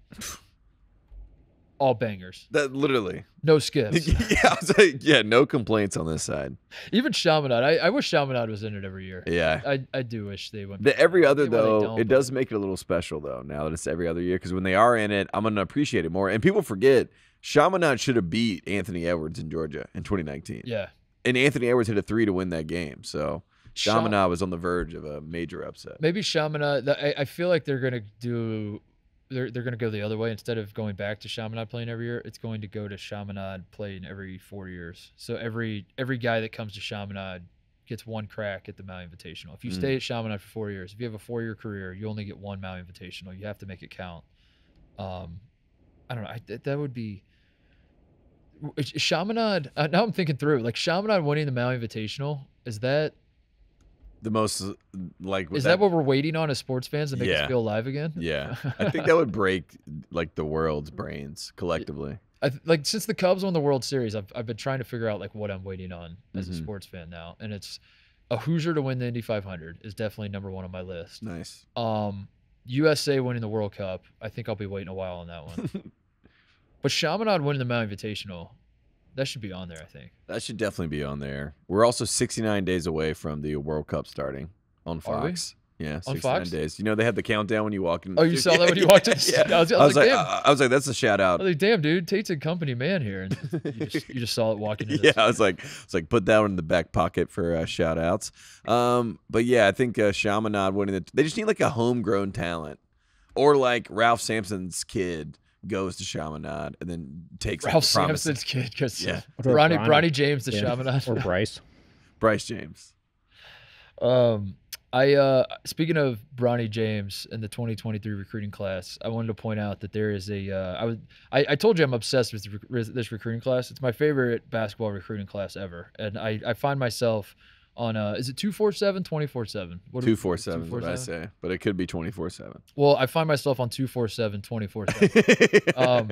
All bangers. That literally. No skips. Yeah, I was like, yeah, no complaints on this side. Even Chaminade. I, I wish Chaminade was in it every year. Yeah. I, I do wish they went. The, every other, though, it does make it a little special, though, now that it's every other year, because when they are in it, I'm going to appreciate it more. And people forget, Chaminade should have beat Anthony Edwards in Georgia in twenty nineteen. Yeah. And Anthony Edwards hit a three to win that game, so... Chaminade was on the verge of a major upset. Maybe Chaminade. I, I feel like they're gonna do. They're they're gonna go the other way. Instead of going back to Chaminade playing every year, it's going to go to Chaminade playing every four years. So every every guy that comes to Chaminade gets one crack at the Maui Invitational. If you mm. stay at Chaminade for four years, if you have a four year career, you only get one Maui Invitational. You have to make it count. Um, I don't know. I, that, that would be. Chaminade. Uh, now I'm thinking through. Like Chaminade winning the Maui Invitational. Is that? the most like is that, that what we're waiting on as sports fans to make yeah. us feel alive again? Yeah, I think that would break like the world's brains collectively. I th like since the Cubs won the World Series, I've I've been trying to figure out like what I'm waiting on as mm-hmm. a sports fan now, and it's a Hoosier to win the Indy five hundred is definitely number one on my list. Nice. Um, U S A winning the World Cup. I think I'll be waiting a while on that one. But Chaminade winning the Mount Invitational. That should be on there, I think. That should definitely be on there. We're also sixty-nine days away from the World Cup starting on Fox. Yeah, sixty-nine days. You know, they had the countdown when you walked in. Oh, you saw that when you walked in? I was like, I was like, that's a shout out. I was like, damn, dude, Tate's a company man here. And you just, you just saw it walking in. Yeah, I was like, I was like, put that one in the back pocket for uh, shout outs. Um, but yeah, I think uh, Chaminade winning the. They just need like a homegrown talent or like Ralph Sampson's kid. Goes to Chaminade and then takes Ralph Sampson's kid because yeah. Bronny, Bronny James to yeah. Chaminade or Bryce, Bryce James. Um, I uh, speaking of Bronny James and the twenty twenty-three recruiting class, I wanted to point out that there is a. Uh, I was I, I told you I'm obsessed with this recruiting class. It's my favorite basketball recruiting class ever, and I I find myself on uh is it two four seven, twenty-four seven? two forty-seven would I say, but it could be twenty-four seven. Well, I find myself on two four seven, twenty-four seven um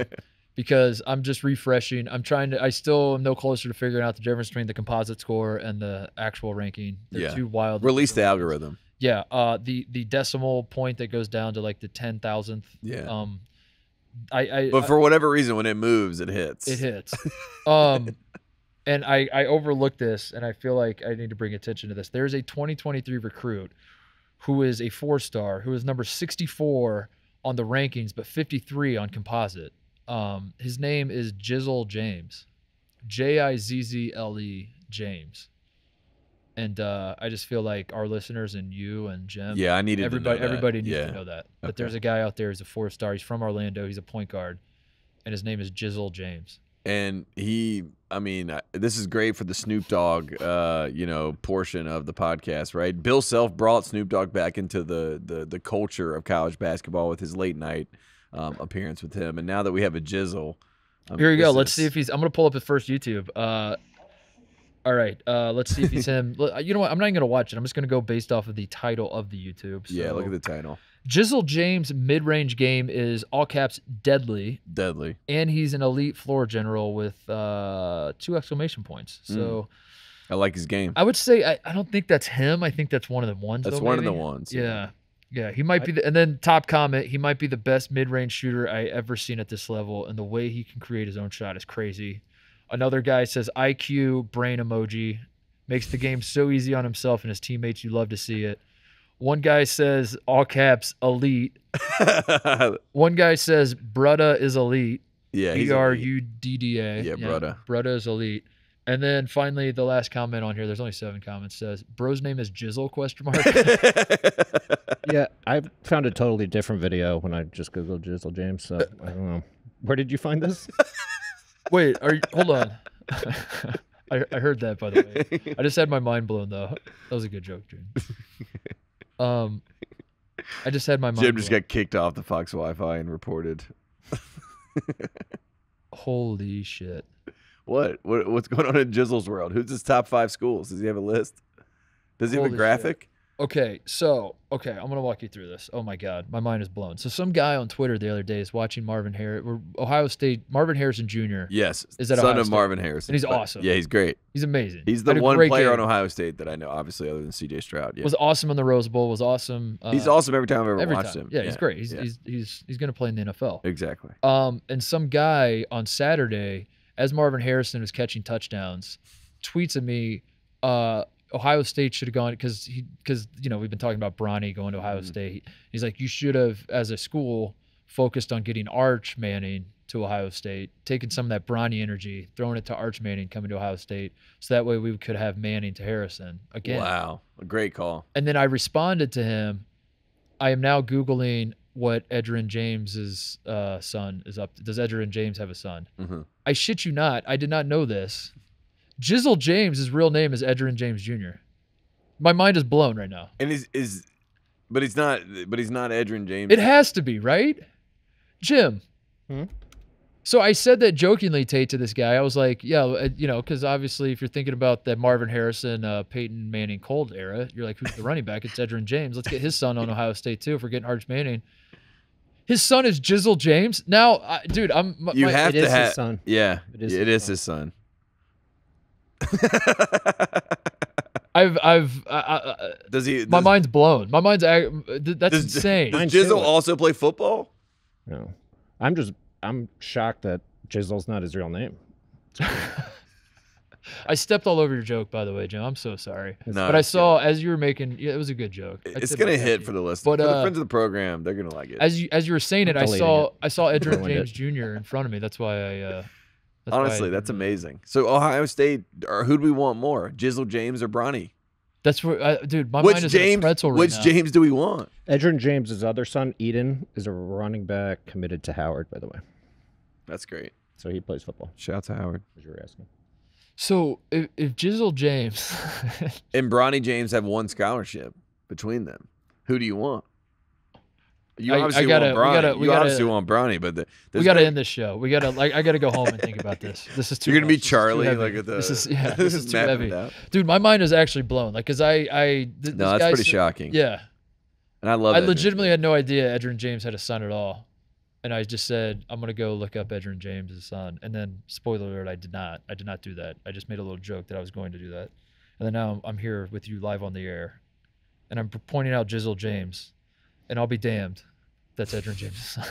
because I'm just refreshing. I'm trying to I still am no closer to figuring out the difference between the composite score and the actual ranking. They're yeah. too wild. Release the algorithm. Yeah, uh the the decimal point that goes down to like the ten thousandth. Yeah. Um I I But for I, whatever reason when it moves it hits. It hits. Um And I, I overlooked this, and I feel like I need to bring attention to this. There's a twenty twenty-three recruit who is a four-star, who is number sixty-four on the rankings, but fifty-three on composite. Um, his name is Jizzle James, J I Z Z L E James. And uh, I just feel like our listeners and you and Jim, yeah, I needed everybody, to know everybody that. needs yeah. to know that. But okay. There's a guy out there who's a four-star. He's from Orlando. He's a point guard, and his name is Jizzle James. And he, I mean, this is great for the Snoop Dogg, uh, you know, portion of the podcast, right? Bill Self brought Snoop Dogg back into the the the culture of college basketball with his late night um, appearance with him, and now that we have a Jizzle, um, here we go. Is... Let's see if he's. I'm gonna pull up his first YouTube. Uh, all right, uh, let's see if he's him. You know what? I'm not even gonna watch it. I'm just gonna go based off of the title of the YouTube. So. Yeah, look at the title. Jizzle James' mid-range game is, all caps, deadly. Deadly. And he's an elite floor general with uh, two exclamation points. So, mm. I like his game. I would say, I, I don't think that's him. I think that's one of the ones. That's though, one maybe. of the ones. Yeah. Yeah, he might be. The, and then top comment, he might be the best mid-range shooter I ever seen at this level, and the way he can create his own shot is crazy. Another guy says, I Q, brain emoji, makes the game so easy on himself and his teammates. You love to see it. One guy says, all caps, elite. One guy says, Brudda is elite. Yeah, B R U D D A. Yeah, yeah, Brudda. Brudda is elite. And then finally, the last comment on here, there's only seven comments, says, bro's name is Jizzle, question mark. Yeah, I found a totally different video when I just Googled Jizzle James. So I don't know. Where did you find this? Wait, are you, hold on. I, I heard that, by the way. I just had my mind blown, though. That was a good joke, dude. Um, I just had my mind. Jim just blown. got kicked off the Fox Wi-Fi and reported. Holy shit! What? What? What's going on in Jizzle's world? Who's his top five schools? Does he have a list? Does he Holy have a graphic? Shit. Okay, so okay, I'm gonna walk you through this. Oh my god, my mind is blown. So some guy on Twitter the other day is watching Marvin Harrison, Ohio State, Marvin Harrison Junior Yes, is that son Ohio of State? Marvin Harrison? And he's awesome. Yeah, he's great. He's amazing. He's the one player game. on Ohio State that I know, obviously, other than C J Stroud. Yeah. Was awesome in the Rose Bowl. Was awesome. Uh, he's awesome every time I've ever every watched time. him. Yeah, yeah, he's great. He's, yeah. he's he's he's gonna play in the N F L. Exactly. Um, and some guy on Saturday, as Marvin Harrison was catching touchdowns, tweets at me, uh, Ohio State should have gone because he because you know we've been talking about Bronny going to Ohio mm-hmm. State. He's like, you should have, as a school, focused on getting Arch Manning to Ohio State, taking some of that Bronny energy, throwing it to Arch Manning, coming to Ohio State, so that way we could have Manning to Harrison again. Wow, a great call. And then I responded to him. I am now Googling what Edgerrin James's uh, son is up to. Does Edgerrin James have a son? Mm-hmm. I shit you not. I did not know this. Jizzle James, his real name is Edgerrin James Junior My mind is blown right now. And is is, but he's not. But he's not Edgerrin James. It has to be, right, Jim? Hmm? So I said that jokingly, Tate, to this guy. I was like, yeah, you know, because obviously if you're thinking about that Marvin Harrison, uh, Peyton Manning, Cold era, you're like, who's the running back? It's Edgerrin James. Let's get his son on Ohio State, too, if we're getting Arch Manning. His son is Jizzle James? Now, uh, dude, I'm... My, you have it to is have... his son. Yeah, it is, it his, is son. his son. I've... I've. Uh, uh, does he... Does, my mind's blown. My mind's... Uh, that's does, insane. Does Jizzle also play football? No. I'm just... I'm shocked that Jizzle's not his real name. I stepped all over your joke, by the way, Jim. I'm so sorry. No, but I saw kidding. as you were making, yeah, it was a good joke. It's gonna hit you. for the list. But, uh, for the friends of the program, they're gonna like it. As you as you were saying it, I saw it. I saw Edgerrin James Junior in front of me. That's why I. Uh, that's Honestly, why I, that's amazing. So Ohio State, or who do we want more, Jizzle James or Bronny? That's where, uh, dude. My which mind is James, a pretzel right Which now. James do we want? Edgerrin James's other son, Eden, is a running back committed to Howard. By the way, that's great. So he plays football. Shout out to Howard. As you were asking. So if, if Jizzle James and Bronny James have one scholarship between them, who do you want? You obviously I, I gotta, want Bronny. We gotta, we you gotta, obviously want Bronny, but the, we got to end this show. We got to like. I got to go home and think about this. This is too. You're gonna much. be Charlie. This like at the, this is yeah. This, this is, is too heavy, dude. My mind is actually blown. Like, cause I, I. Th no, that's pretty said, shocking. Yeah, and I love. I legitimately had no idea Edgerrin James had a son at all, and I just said I'm gonna go look up Edgerrin James' son, and then spoiler alert, I did not. I did not do that. I just made a little joke that I was going to do that, and then now I'm, I'm here with you live on the air, and I'm pointing out Jizzle James. And I'll be damned. That's Edgerrin James' son.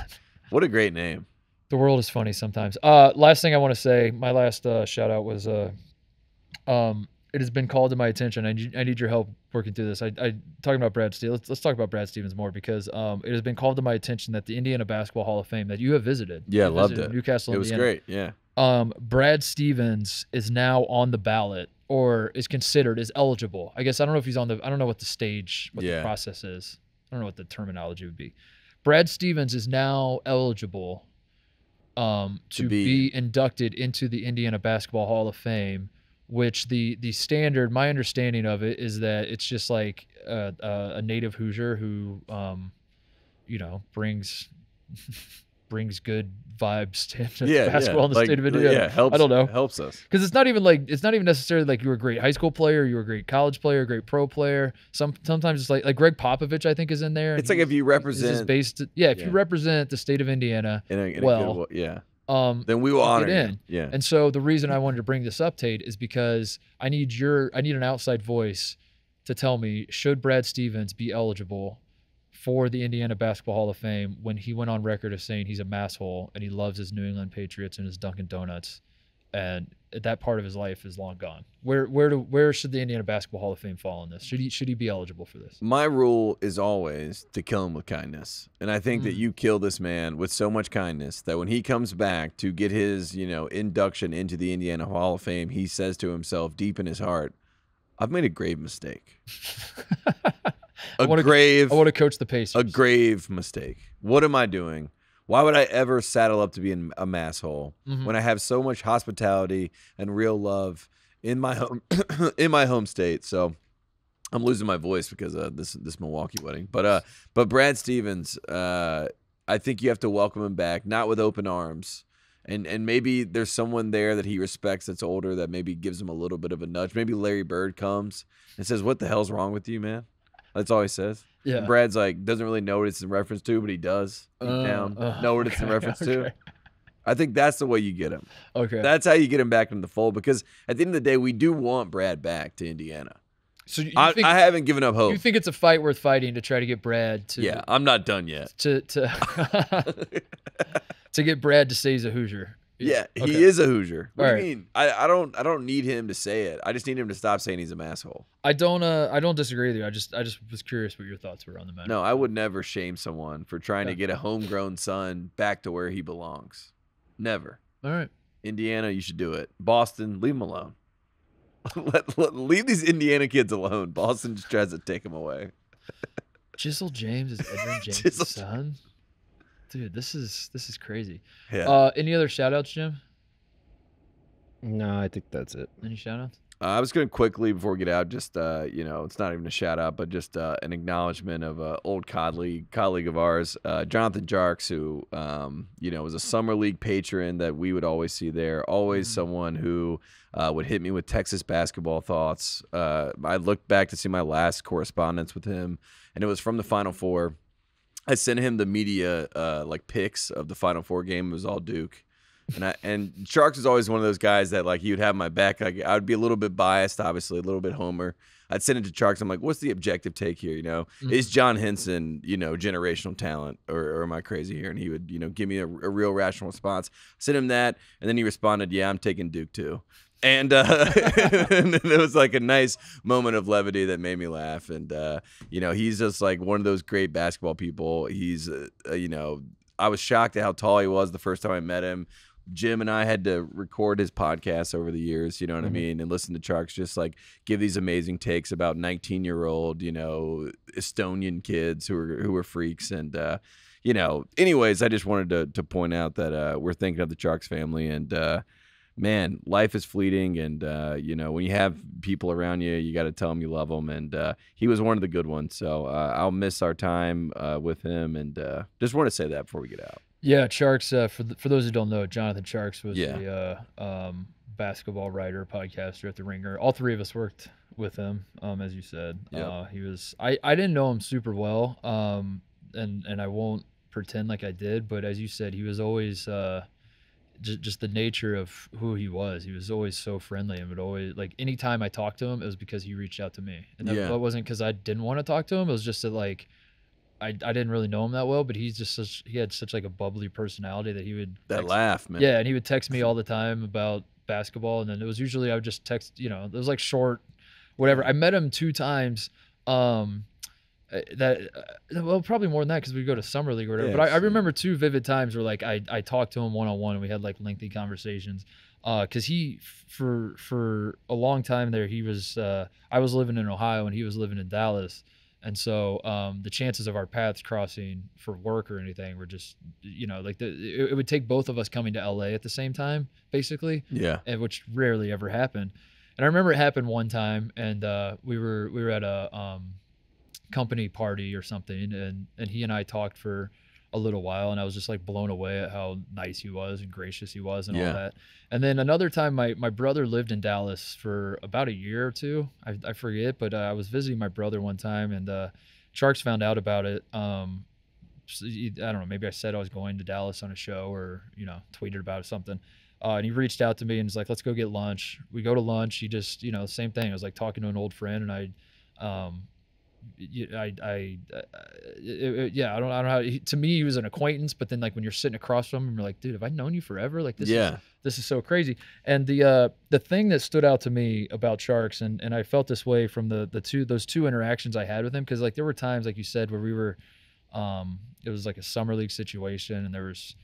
What a great name. The world is funny sometimes. Uh, last thing I want to say, my last uh, shout out was, uh, um, it has been called to my attention. I need, I need your help working through this. I, I talking about Brad Stevens. Let's, let's talk about Brad Stevens more because um, it has been called to my attention that the Indiana Basketball Hall of Fame that you have visited. Yeah, loved it. Newcastle, Indiana. It was great. Yeah. Um, Brad Stevens is now on the ballot or is considered is eligible. I guess I don't know if he's on the. I don't know what the stage, what yeah. the process is. I don't know what the terminology would be. Brad Stevens is now eligible um, to, to be. be inducted into the Indiana Basketball Hall of Fame, which the the standard, my understanding of it, is that it's just like a, a, a native Hoosier who, um, you know, brings brings good vibes to yeah, basketball yeah. in the like, state of Indiana. Yeah, helps, I don't know. Helps us because it's not even like it's not even necessarily like you were a great high school player, you were a great college player, a great pro player. Some sometimes it's like like Greg Popovich, I think, is in there. It's like if you represent based, yeah, if yeah. you represent the state of Indiana, in a, in well, a good, yeah, um, then we will honor it in. Yeah, and so the reason I wanted to bring this up, Tate, is because I need your I need an outside voice to tell me should Brad Stevens be eligible for the Indiana Basketball Hall of Fame when he went on record of saying he's a masshole and he loves his New England Patriots and his Dunkin' Donuts, and that part of his life is long gone. Where where do where should the Indiana Basketball Hall of Fame fall in this? Should he should he be eligible for this? My rule is always to kill him with kindness, and I think mm. that you kill this man with so much kindness that when he comes back to get his you know induction into the Indiana Hall of Fame, he says to himself deep in his heart, "I've made a grave mistake." A I wanna, grave. I want to coach the Pacers. A grave mistake. What am I doing? Why would I ever saddle up to be an, a masshole mm-hmm. when I have so much hospitality and real love in my home in my home state? So I'm losing my voice because of this this Milwaukee wedding. But uh, but Brad Stevens, uh, I think you have to welcome him back, not with open arms. And and maybe there's someone there that he respects that's older that maybe gives him a little bit of a nudge. Maybe Larry Bird comes and says, "What the hell's wrong with you, man?" That's all he says. Yeah. And Brad's like, doesn't really know what it's in reference to, but he does. Uh, down, uh, know what okay, it's in reference okay. to. I think that's the way you get him. Okay. That's how you get him back in the fold because at the end of the day, we do want Brad back to Indiana. So you I, think, I haven't given up hope. You think it's a fight worth fighting to try to get Brad to... Yeah, I'm not done yet. To to, to get Brad to say he's a Hoosier. He's, yeah, he okay. is a Hoosier. What all do you right. mean? I, I don't I don't need him to say it. I just need him to stop saying he's a masshole. I don't uh I don't disagree with you. I just I just was curious what your thoughts were on the matter. No, I would never shame someone for trying yeah. to get a homegrown son back to where he belongs. Never. All right. Indiana, you should do it. Boston, leave him alone. let, let, leave these Indiana kids alone. Boston just tries to take them away. Jizzle James is Edgerrin James' son. Dude, this is this is crazy. Yeah. Uh, any other shout outs, Jim? No, I think that's it. Any shout outs? Uh, I was going to quickly, before we get out, just, uh, you know, it's not even a shout out, but just uh, an acknowledgement of an uh, old colleague, colleague of ours, uh, Jonathan Tjarks, who, um, you know, was a summer league patron that we would always see there. Always someone who uh, would hit me with Texas basketball thoughts. Uh, I looked back to see my last correspondence with him, and it was from the Final Four. I sent him the media, uh, like, picks of the Final Four game. It was all Duke. And I, and Tjarks is always one of those guys that, like, he would have my back. Like, I would be a little bit biased, obviously, a little bit homer. I'd send it to Tjarks. I'm like, what's the objective take here? You know, mm-hmm. Is John Henson, you know, generational talent, or, or am I crazy here? And he would, you know, give me a, a real rational response. I sent him that, and then he responded, yeah, I'm taking Duke too. And, uh, and it was like a nice moment of levity that made me laugh. And, uh, you know, he's just like one of those great basketball people. He's, uh, you know, I was shocked at how tall he was the first time I met him. Jim and I had to record his podcasts over the years, you know what mm-hmm. I mean, and listen to Tjarks just like give these amazing takes about nineteen-year-old, you know, Estonian kids who are who are freaks. And uh, you know, anyways, I just wanted to to point out that uh, we're thinking of the Tjarks family, and uh, man, life is fleeting, and uh, you know, when you have people around you, you got to tell them you love them, and uh, he was one of the good ones. So uh, I'll miss our time uh, with him, and uh, just want to say that before we get out. Yeah, Tjarks, uh, for, the, for those who don't know, Jonathan Tjarks was yeah. a uh, um, basketball writer, podcaster at The Ringer. All three of us worked with him, um, as you said. Yep. Uh, he was. I, I didn't know him super well, um, and, and I won't pretend like I did, but as you said, he was always uh, just, just the nature of who he was. He was always so friendly, and would always, like, anytime I talked to him, it was because he reached out to me. And that, yeah. that wasn't because I didn't want to talk to him. It was just that, like, I, I didn't really know him that well, but he's just such, he had such like a bubbly personality that he would that text, laugh, man. Yeah, and he would text me all the time about basketball, and then it was usually I would just text, you know, it was like short, whatever. I met him two times, um, that well probably more than that because we go to summer league or whatever. Yeah, but I, I remember two vivid times where like I I talked to him one on one and we had like lengthy conversations, uh, because he for for a long time there he was uh I was living in Ohio and he was living in Dallas. And so um, the chances of our paths crossing for work or anything were just, you know, like the, it, it would take both of us coming to L A at the same time, basically. Yeah. And which rarely ever happened. And I remember it happened one time, and uh, we were we were at a um, company party or something, and and he and I talked for a little while, and I was just like blown away at how nice he was and gracious he was and yeah. all that. And then another time, my my brother lived in Dallas for about a year or two. I, I forget, but uh, I was visiting my brother one time, and uh, Tjarks found out about it. Um, I don't know, maybe I said I was going to Dallas on a show, or, you know, tweeted about it, something. Uh, and he reached out to me and was like, let's go get lunch. We go to lunch. He just, you know, same thing. I was like talking to an old friend, and I, um, I, I, I it, it, yeah, I don't, I don't know. How, he, to me, he was an acquaintance, but then like when you're sitting across from him, you're like, dude, have I known you forever? Like this, yeah. is, this is so crazy. And the, uh, the thing that stood out to me about Tjarks, and, and I felt this way from the, the two, those two interactions I had with him. Cause like there were times, like you said, where we were, um, it was like a summer league situation and there was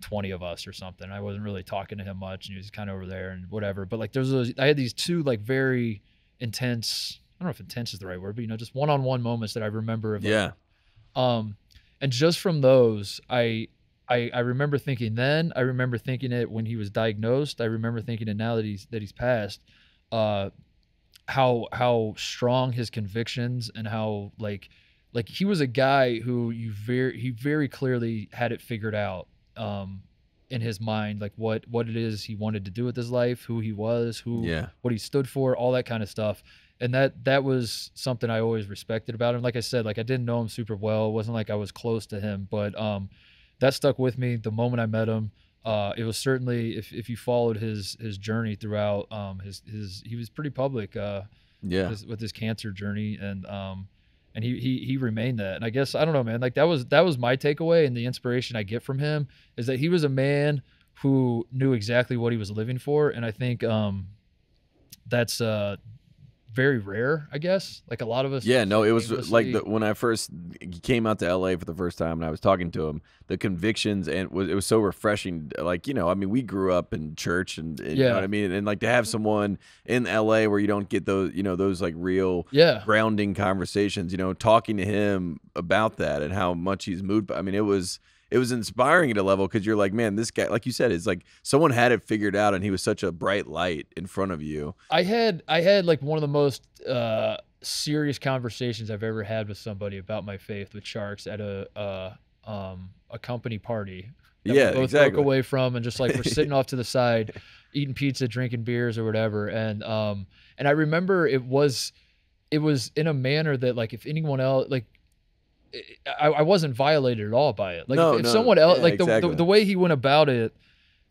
twenty of us or something. I wasn't really talking to him much and he was kind of over there and whatever, but like there was, those, I had these two like very intense, I don't know if intense is the right word, but, you know, just one-on-one moments that I remember. Of, yeah. Like, um, and just from those, I, I, I remember thinking then, I remember thinking it when he was diagnosed. I remember thinking it now that he's, that he's passed, uh, how, how strong his convictions and how like, like he was a guy who you very, he very clearly had it figured out, um, in his mind, like what, what it is he wanted to do with his life, who he was, who, yeah. what he stood for, all that kind of stuff. And that that was something I always respected about him. Like I said, like I didn't know him super well. It wasn't like I was close to him, but um, that stuck with me the moment I met him. Uh, it was certainly, if if you followed his his journey throughout, um, his his he was pretty public, uh, yeah, with his, with his cancer journey, and um, and he he he remained that. And I guess I don't know, man. Like that was that was my takeaway, and the inspiration I get from him is that he was a man who knew exactly what he was living for, and I think um, that's uh. very rare, I guess. Like a lot of us. Yeah, no, it was like the, when I first came out to L A for the first time and I was talking to him, the convictions, and it was, it was so refreshing. Like, you know, I mean, we grew up in church and, and yeah. you know what I mean? And like to have someone in L A where you don't get those, you know, those like real yeah. grounding conversations, you know, talking to him about that and how much he's moved by. I mean, it was, it was inspiring at a level, because you're like, man, this guy, like you said, is like someone had it figured out, and he was such a bright light in front of you. I had I had like one of the most uh, serious conversations I've ever had with somebody about my faith with Tjarks at a uh, um, a company party. That yeah, we both exactly. broke away from, and just like we're sitting off to the side, eating pizza, drinking beers or whatever. And um, and I remember it was, it was in a manner that like if anyone else like, I, I wasn't violated at all by it. Like no, if, if no. someone else, yeah, like the, exactly. the the way he went about it,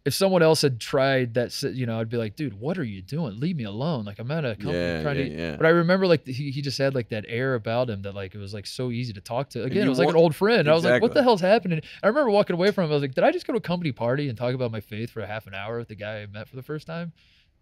if someone else had tried that, you know, I'd be like, dude, what are you doing? Leave me alone. Like I'm at a company yeah, trying yeah, to. Yeah. But I remember like he he just had like that air about him that like it was like so easy to talk to. Again, it was want, like an old friend. Exactly. I was like, what the hell's happening? I remember walking away from him. I was like, did I just go to a company party and talk about my faith for a half an hour with the guy I met for the first time?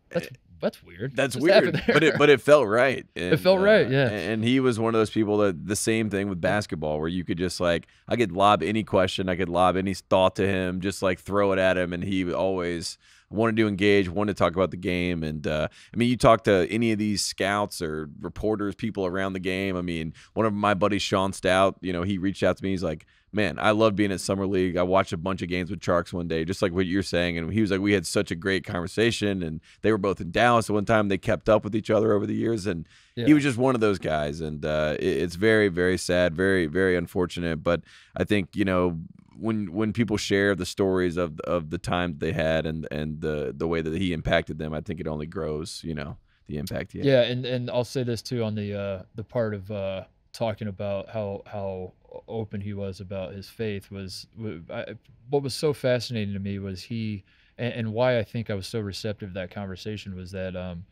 That's that's weird. That's weird, but it but it felt right. And, it felt uh, right, yeah. And he was one of those people that the same thing with basketball, where you could just like I could lob any question, I could lob any thought to him, just like throw it at him, and he always wanted to engage, wanted to talk about the game. And uh, I mean, you talk to any of these scouts or reporters, people around the game. I mean, one of my buddies, Sean Stout, you know, he reached out to me. He's like, man, I love being at Summer League. I watched a bunch of games with Tjarks one day, just like what you're saying. And he was like, we had such a great conversation, and they were both in Dallas at one time. They kept up with each other over the years, and yeah. he was just one of those guys. And uh, it, it's very, very sad, very, very unfortunate. But I think, you know, when when people share the stories of of the time they had and and the the way that he impacted them, I think it only grows, you know, the impact he had. Yeah, and and I'll say this too on the uh, the part of uh, talking about how how open he was about his faith was I, what was so fascinating to me was he and, and why I think I was so receptive to that conversation was that um,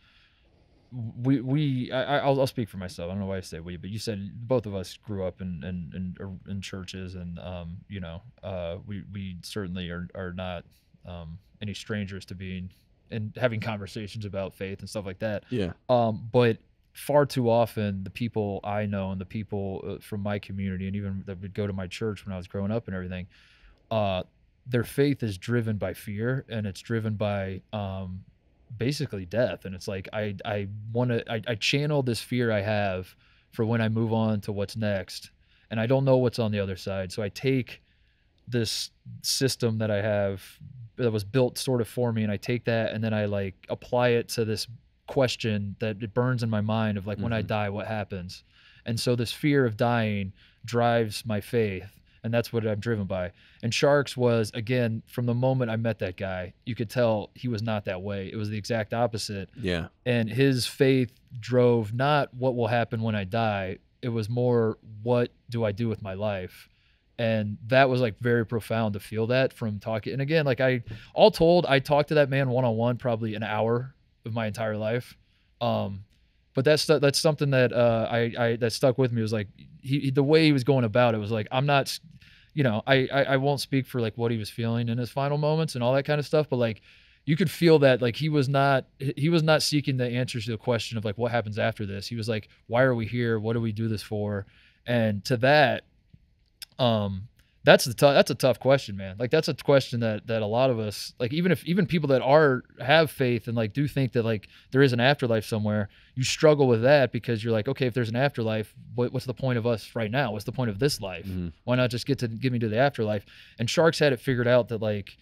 we we I, I'll I'll speak for myself. I don't know why I say we, but you said both of us grew up in in in, in churches, and um you know uh we we certainly are are not um any strangers to being and having conversations about faith and stuff like that. Yeah. Um, but far too often the people I know and the people from my community and even that would go to my church when I was growing up and everything, uh, their faith is driven by fear, and it's driven by um. basically death. And it's like I I want to I, I channel this fear I have for when I move on to what's next, and I don't know what's on the other side. So I take this system that I have that was built sort of for me, and I take that and then I like apply it to this question that it burns in my mind of like, mm-hmm. when I die, what happens? And so this fear of dying drives my faith, and that's what I'm driven by. And Tjarks was, again, from the moment I met that guy, you could tell he was not that way. It was the exact opposite. Yeah. And his faith drove not what will happen when I die. It was more, what do I do with my life? And that was like very profound to feel that from talking. And again, like I, all told, I talked to that man one-on-one probably an hour of my entire life. Um, But that's that's something that uh, I, I that stuck with me. It was like he, he the way he was going about it was like, I'm not, you know, I, I I won't speak for like what he was feeling in his final moments and all that kind of stuff. But like you could feel that like he was not he was not seeking the answers to the question of like what happens after this. He was like, why are we here? What do we do this for? And to that, um, that's the tough that's a tough question, man. Like that's a question that that a lot of us like even if even people that are have faith and like do think that like there is an afterlife somewhere. You struggle with that because you're like, okay, if there's an afterlife, what, what's the point of us right now? What's the point of this life? Mm-hmm. Why not just get to get me to the afterlife? And Tjarks had it figured out that like,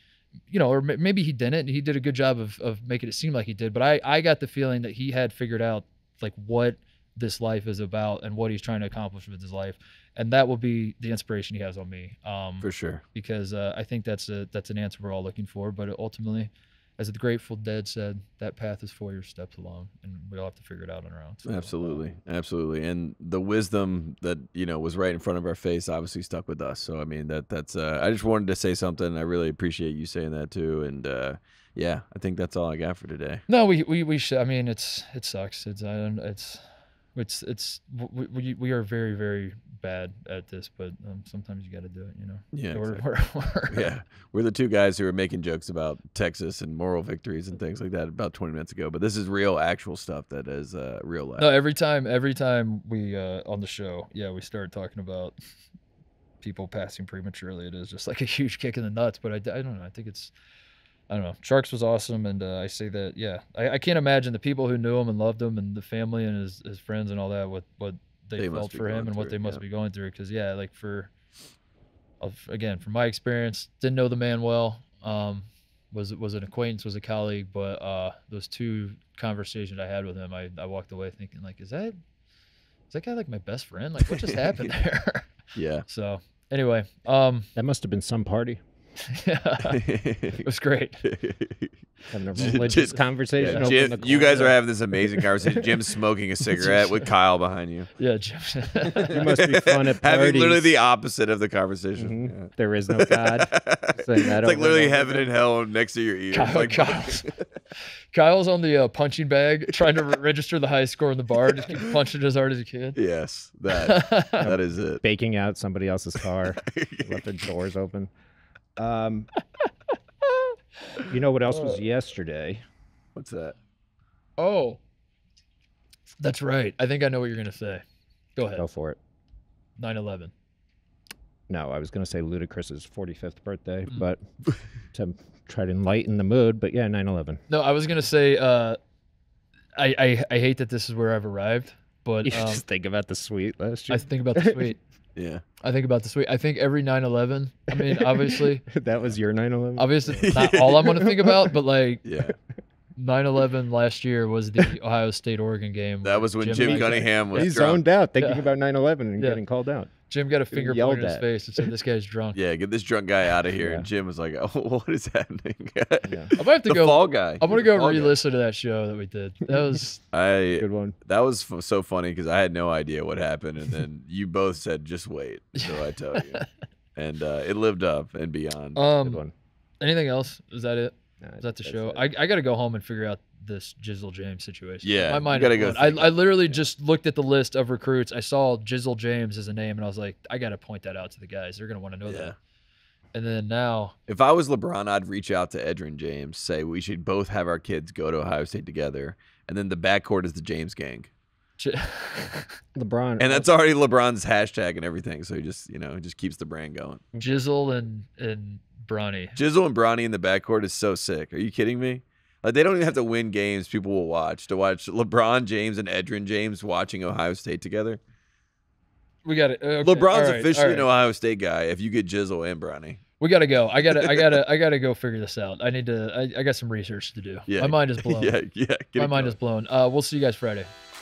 you know, or maybe he didn't. And he did a good job of of making it seem like he did. But I I got the feeling that he had figured out like what this life is about and what he's trying to accomplish with his life. And that will be the inspiration he has on me. Um, for sure. Because uh, I think that's a that's an answer we're all looking for. But ultimately, as the Grateful Dead said, that path is four your steps along, and we all have to figure it out on our own. So, absolutely. Um, absolutely. And the wisdom that, you know, was right in front of our face obviously stuck with us. So, I mean, that that's uh, I just wanted to say something. I really appreciate you saying that, too. And, uh, yeah, I think that's all I got for today. No, we, we, we should. I mean, it's it sucks. It's I don't, it's. It's it's we we are very very bad at this, but um, sometimes you got to do it, you know. Yeah, so we're, exactly. we're, we're, yeah. We're the two guys who are making jokes about Texas and moral victories and things like that about twenty minutes ago, but this is real actual stuff that is uh, real life. No, every time every time we uh, on the show, yeah, we start talking about people passing prematurely. It is just like a huge kick in the nuts, but I, I don't know. I think it's. I don't know. Tjarks was awesome, and uh, I say that, yeah. I, I can't imagine the people who knew him and loved him and the family and his, his friends and all that, what, what they, they felt for him and what they must yeah. be going through. Because, yeah, like for of, again, from my experience, didn't know the man well. Um, was was an acquaintance, was a colleague, but uh, those two conversations I had with him, I, I walked away thinking, like, is that is that guy like my best friend? Like, what just happened there? Yeah. So anyway, um, that must have been some party. Yeah, it was great. Religious conversation. Yeah, Jim, you guys are having this amazing conversation. Jim's smoking a cigarette with Kyle behind you. Yeah, Jim. You must be fun at parties. Having literally the opposite of the conversation. Mm -hmm. Yeah. There is no God. It's like, it's like literally heaven and hell next to your ears. Kyle, like, Kyle's, Kyle's on the uh, punching bag trying to register the high score in the bar. Just keep punching as hard as he can. Yes, that that is it. Baking out somebody else's car. Left their doors open. Um, you know what else was yesterday? What's that? Oh, that's right. I think I know what you're going to say. Go ahead. Go for it. nine eleven. No, I was going to say Ludacris's forty-fifth birthday, mm. but to try to enlighten the mood, but yeah, nine eleven. No, I was going to say, uh, I, I, I hate that this is where I've arrived, but, you um, just think about the suite last year. I think about the suite. Yeah, I think about this week. I think every nine eleven. I mean, obviously, that was your nine eleven. Obviously, it's not all I'm going to think about, but like, yeah, nine eleven last year was the Ohio State Oregon game. That was when Jim, Jim Cunningham was. He zoned out thinking yeah. about nine eleven and yeah. getting called out. Jim got a finger pointed in his face and said, "This guy's drunk." Yeah, get this drunk guy out of here. Yeah. And Jim was like, "Oh, what is happening?" Yeah. I might have to the go. Fall guy. I'm gonna go re-listen to that show that we did. That was I good one. That was f so funny because I had no idea what happened, and then you both said, "Just wait," so I tell you, and uh, it lived up and beyond. Um, good one. Anything else? Is that it? Nah, is that the show? I, I got to go home and figure out this Jizzle James situation. Yeah, my mind. Gotta go I, I literally yeah. just looked at the list of recruits. I saw Jizzle James as a name, and I was like, I got to point that out to the guys. They're gonna want to know yeah. that. And then now, if I was LeBron, I'd reach out to Edgerrin James, say we should both have our kids go to Ohio State together, and then the backcourt is the James gang. LeBron, and that's already LeBron's hashtag and everything. So he just, you know, he just keeps the brand going. Jizzle and and. Bronny. Jizzle and Bronny in the backcourt is so sick. Are you kidding me? Like, they don't even have to win games. People will watch to watch LeBron James and Edgerrin James watching Ohio State together. We got it. Okay. LeBron's right, officially right. an Ohio State guy. If you get Jizzle and Bronny, we gotta go. I gotta, I gotta, I gotta go figure this out. I need to. I, I got some research to do. Yeah. My mind is blown. Yeah, yeah. My mind is blown. Uh, we'll see you guys Friday.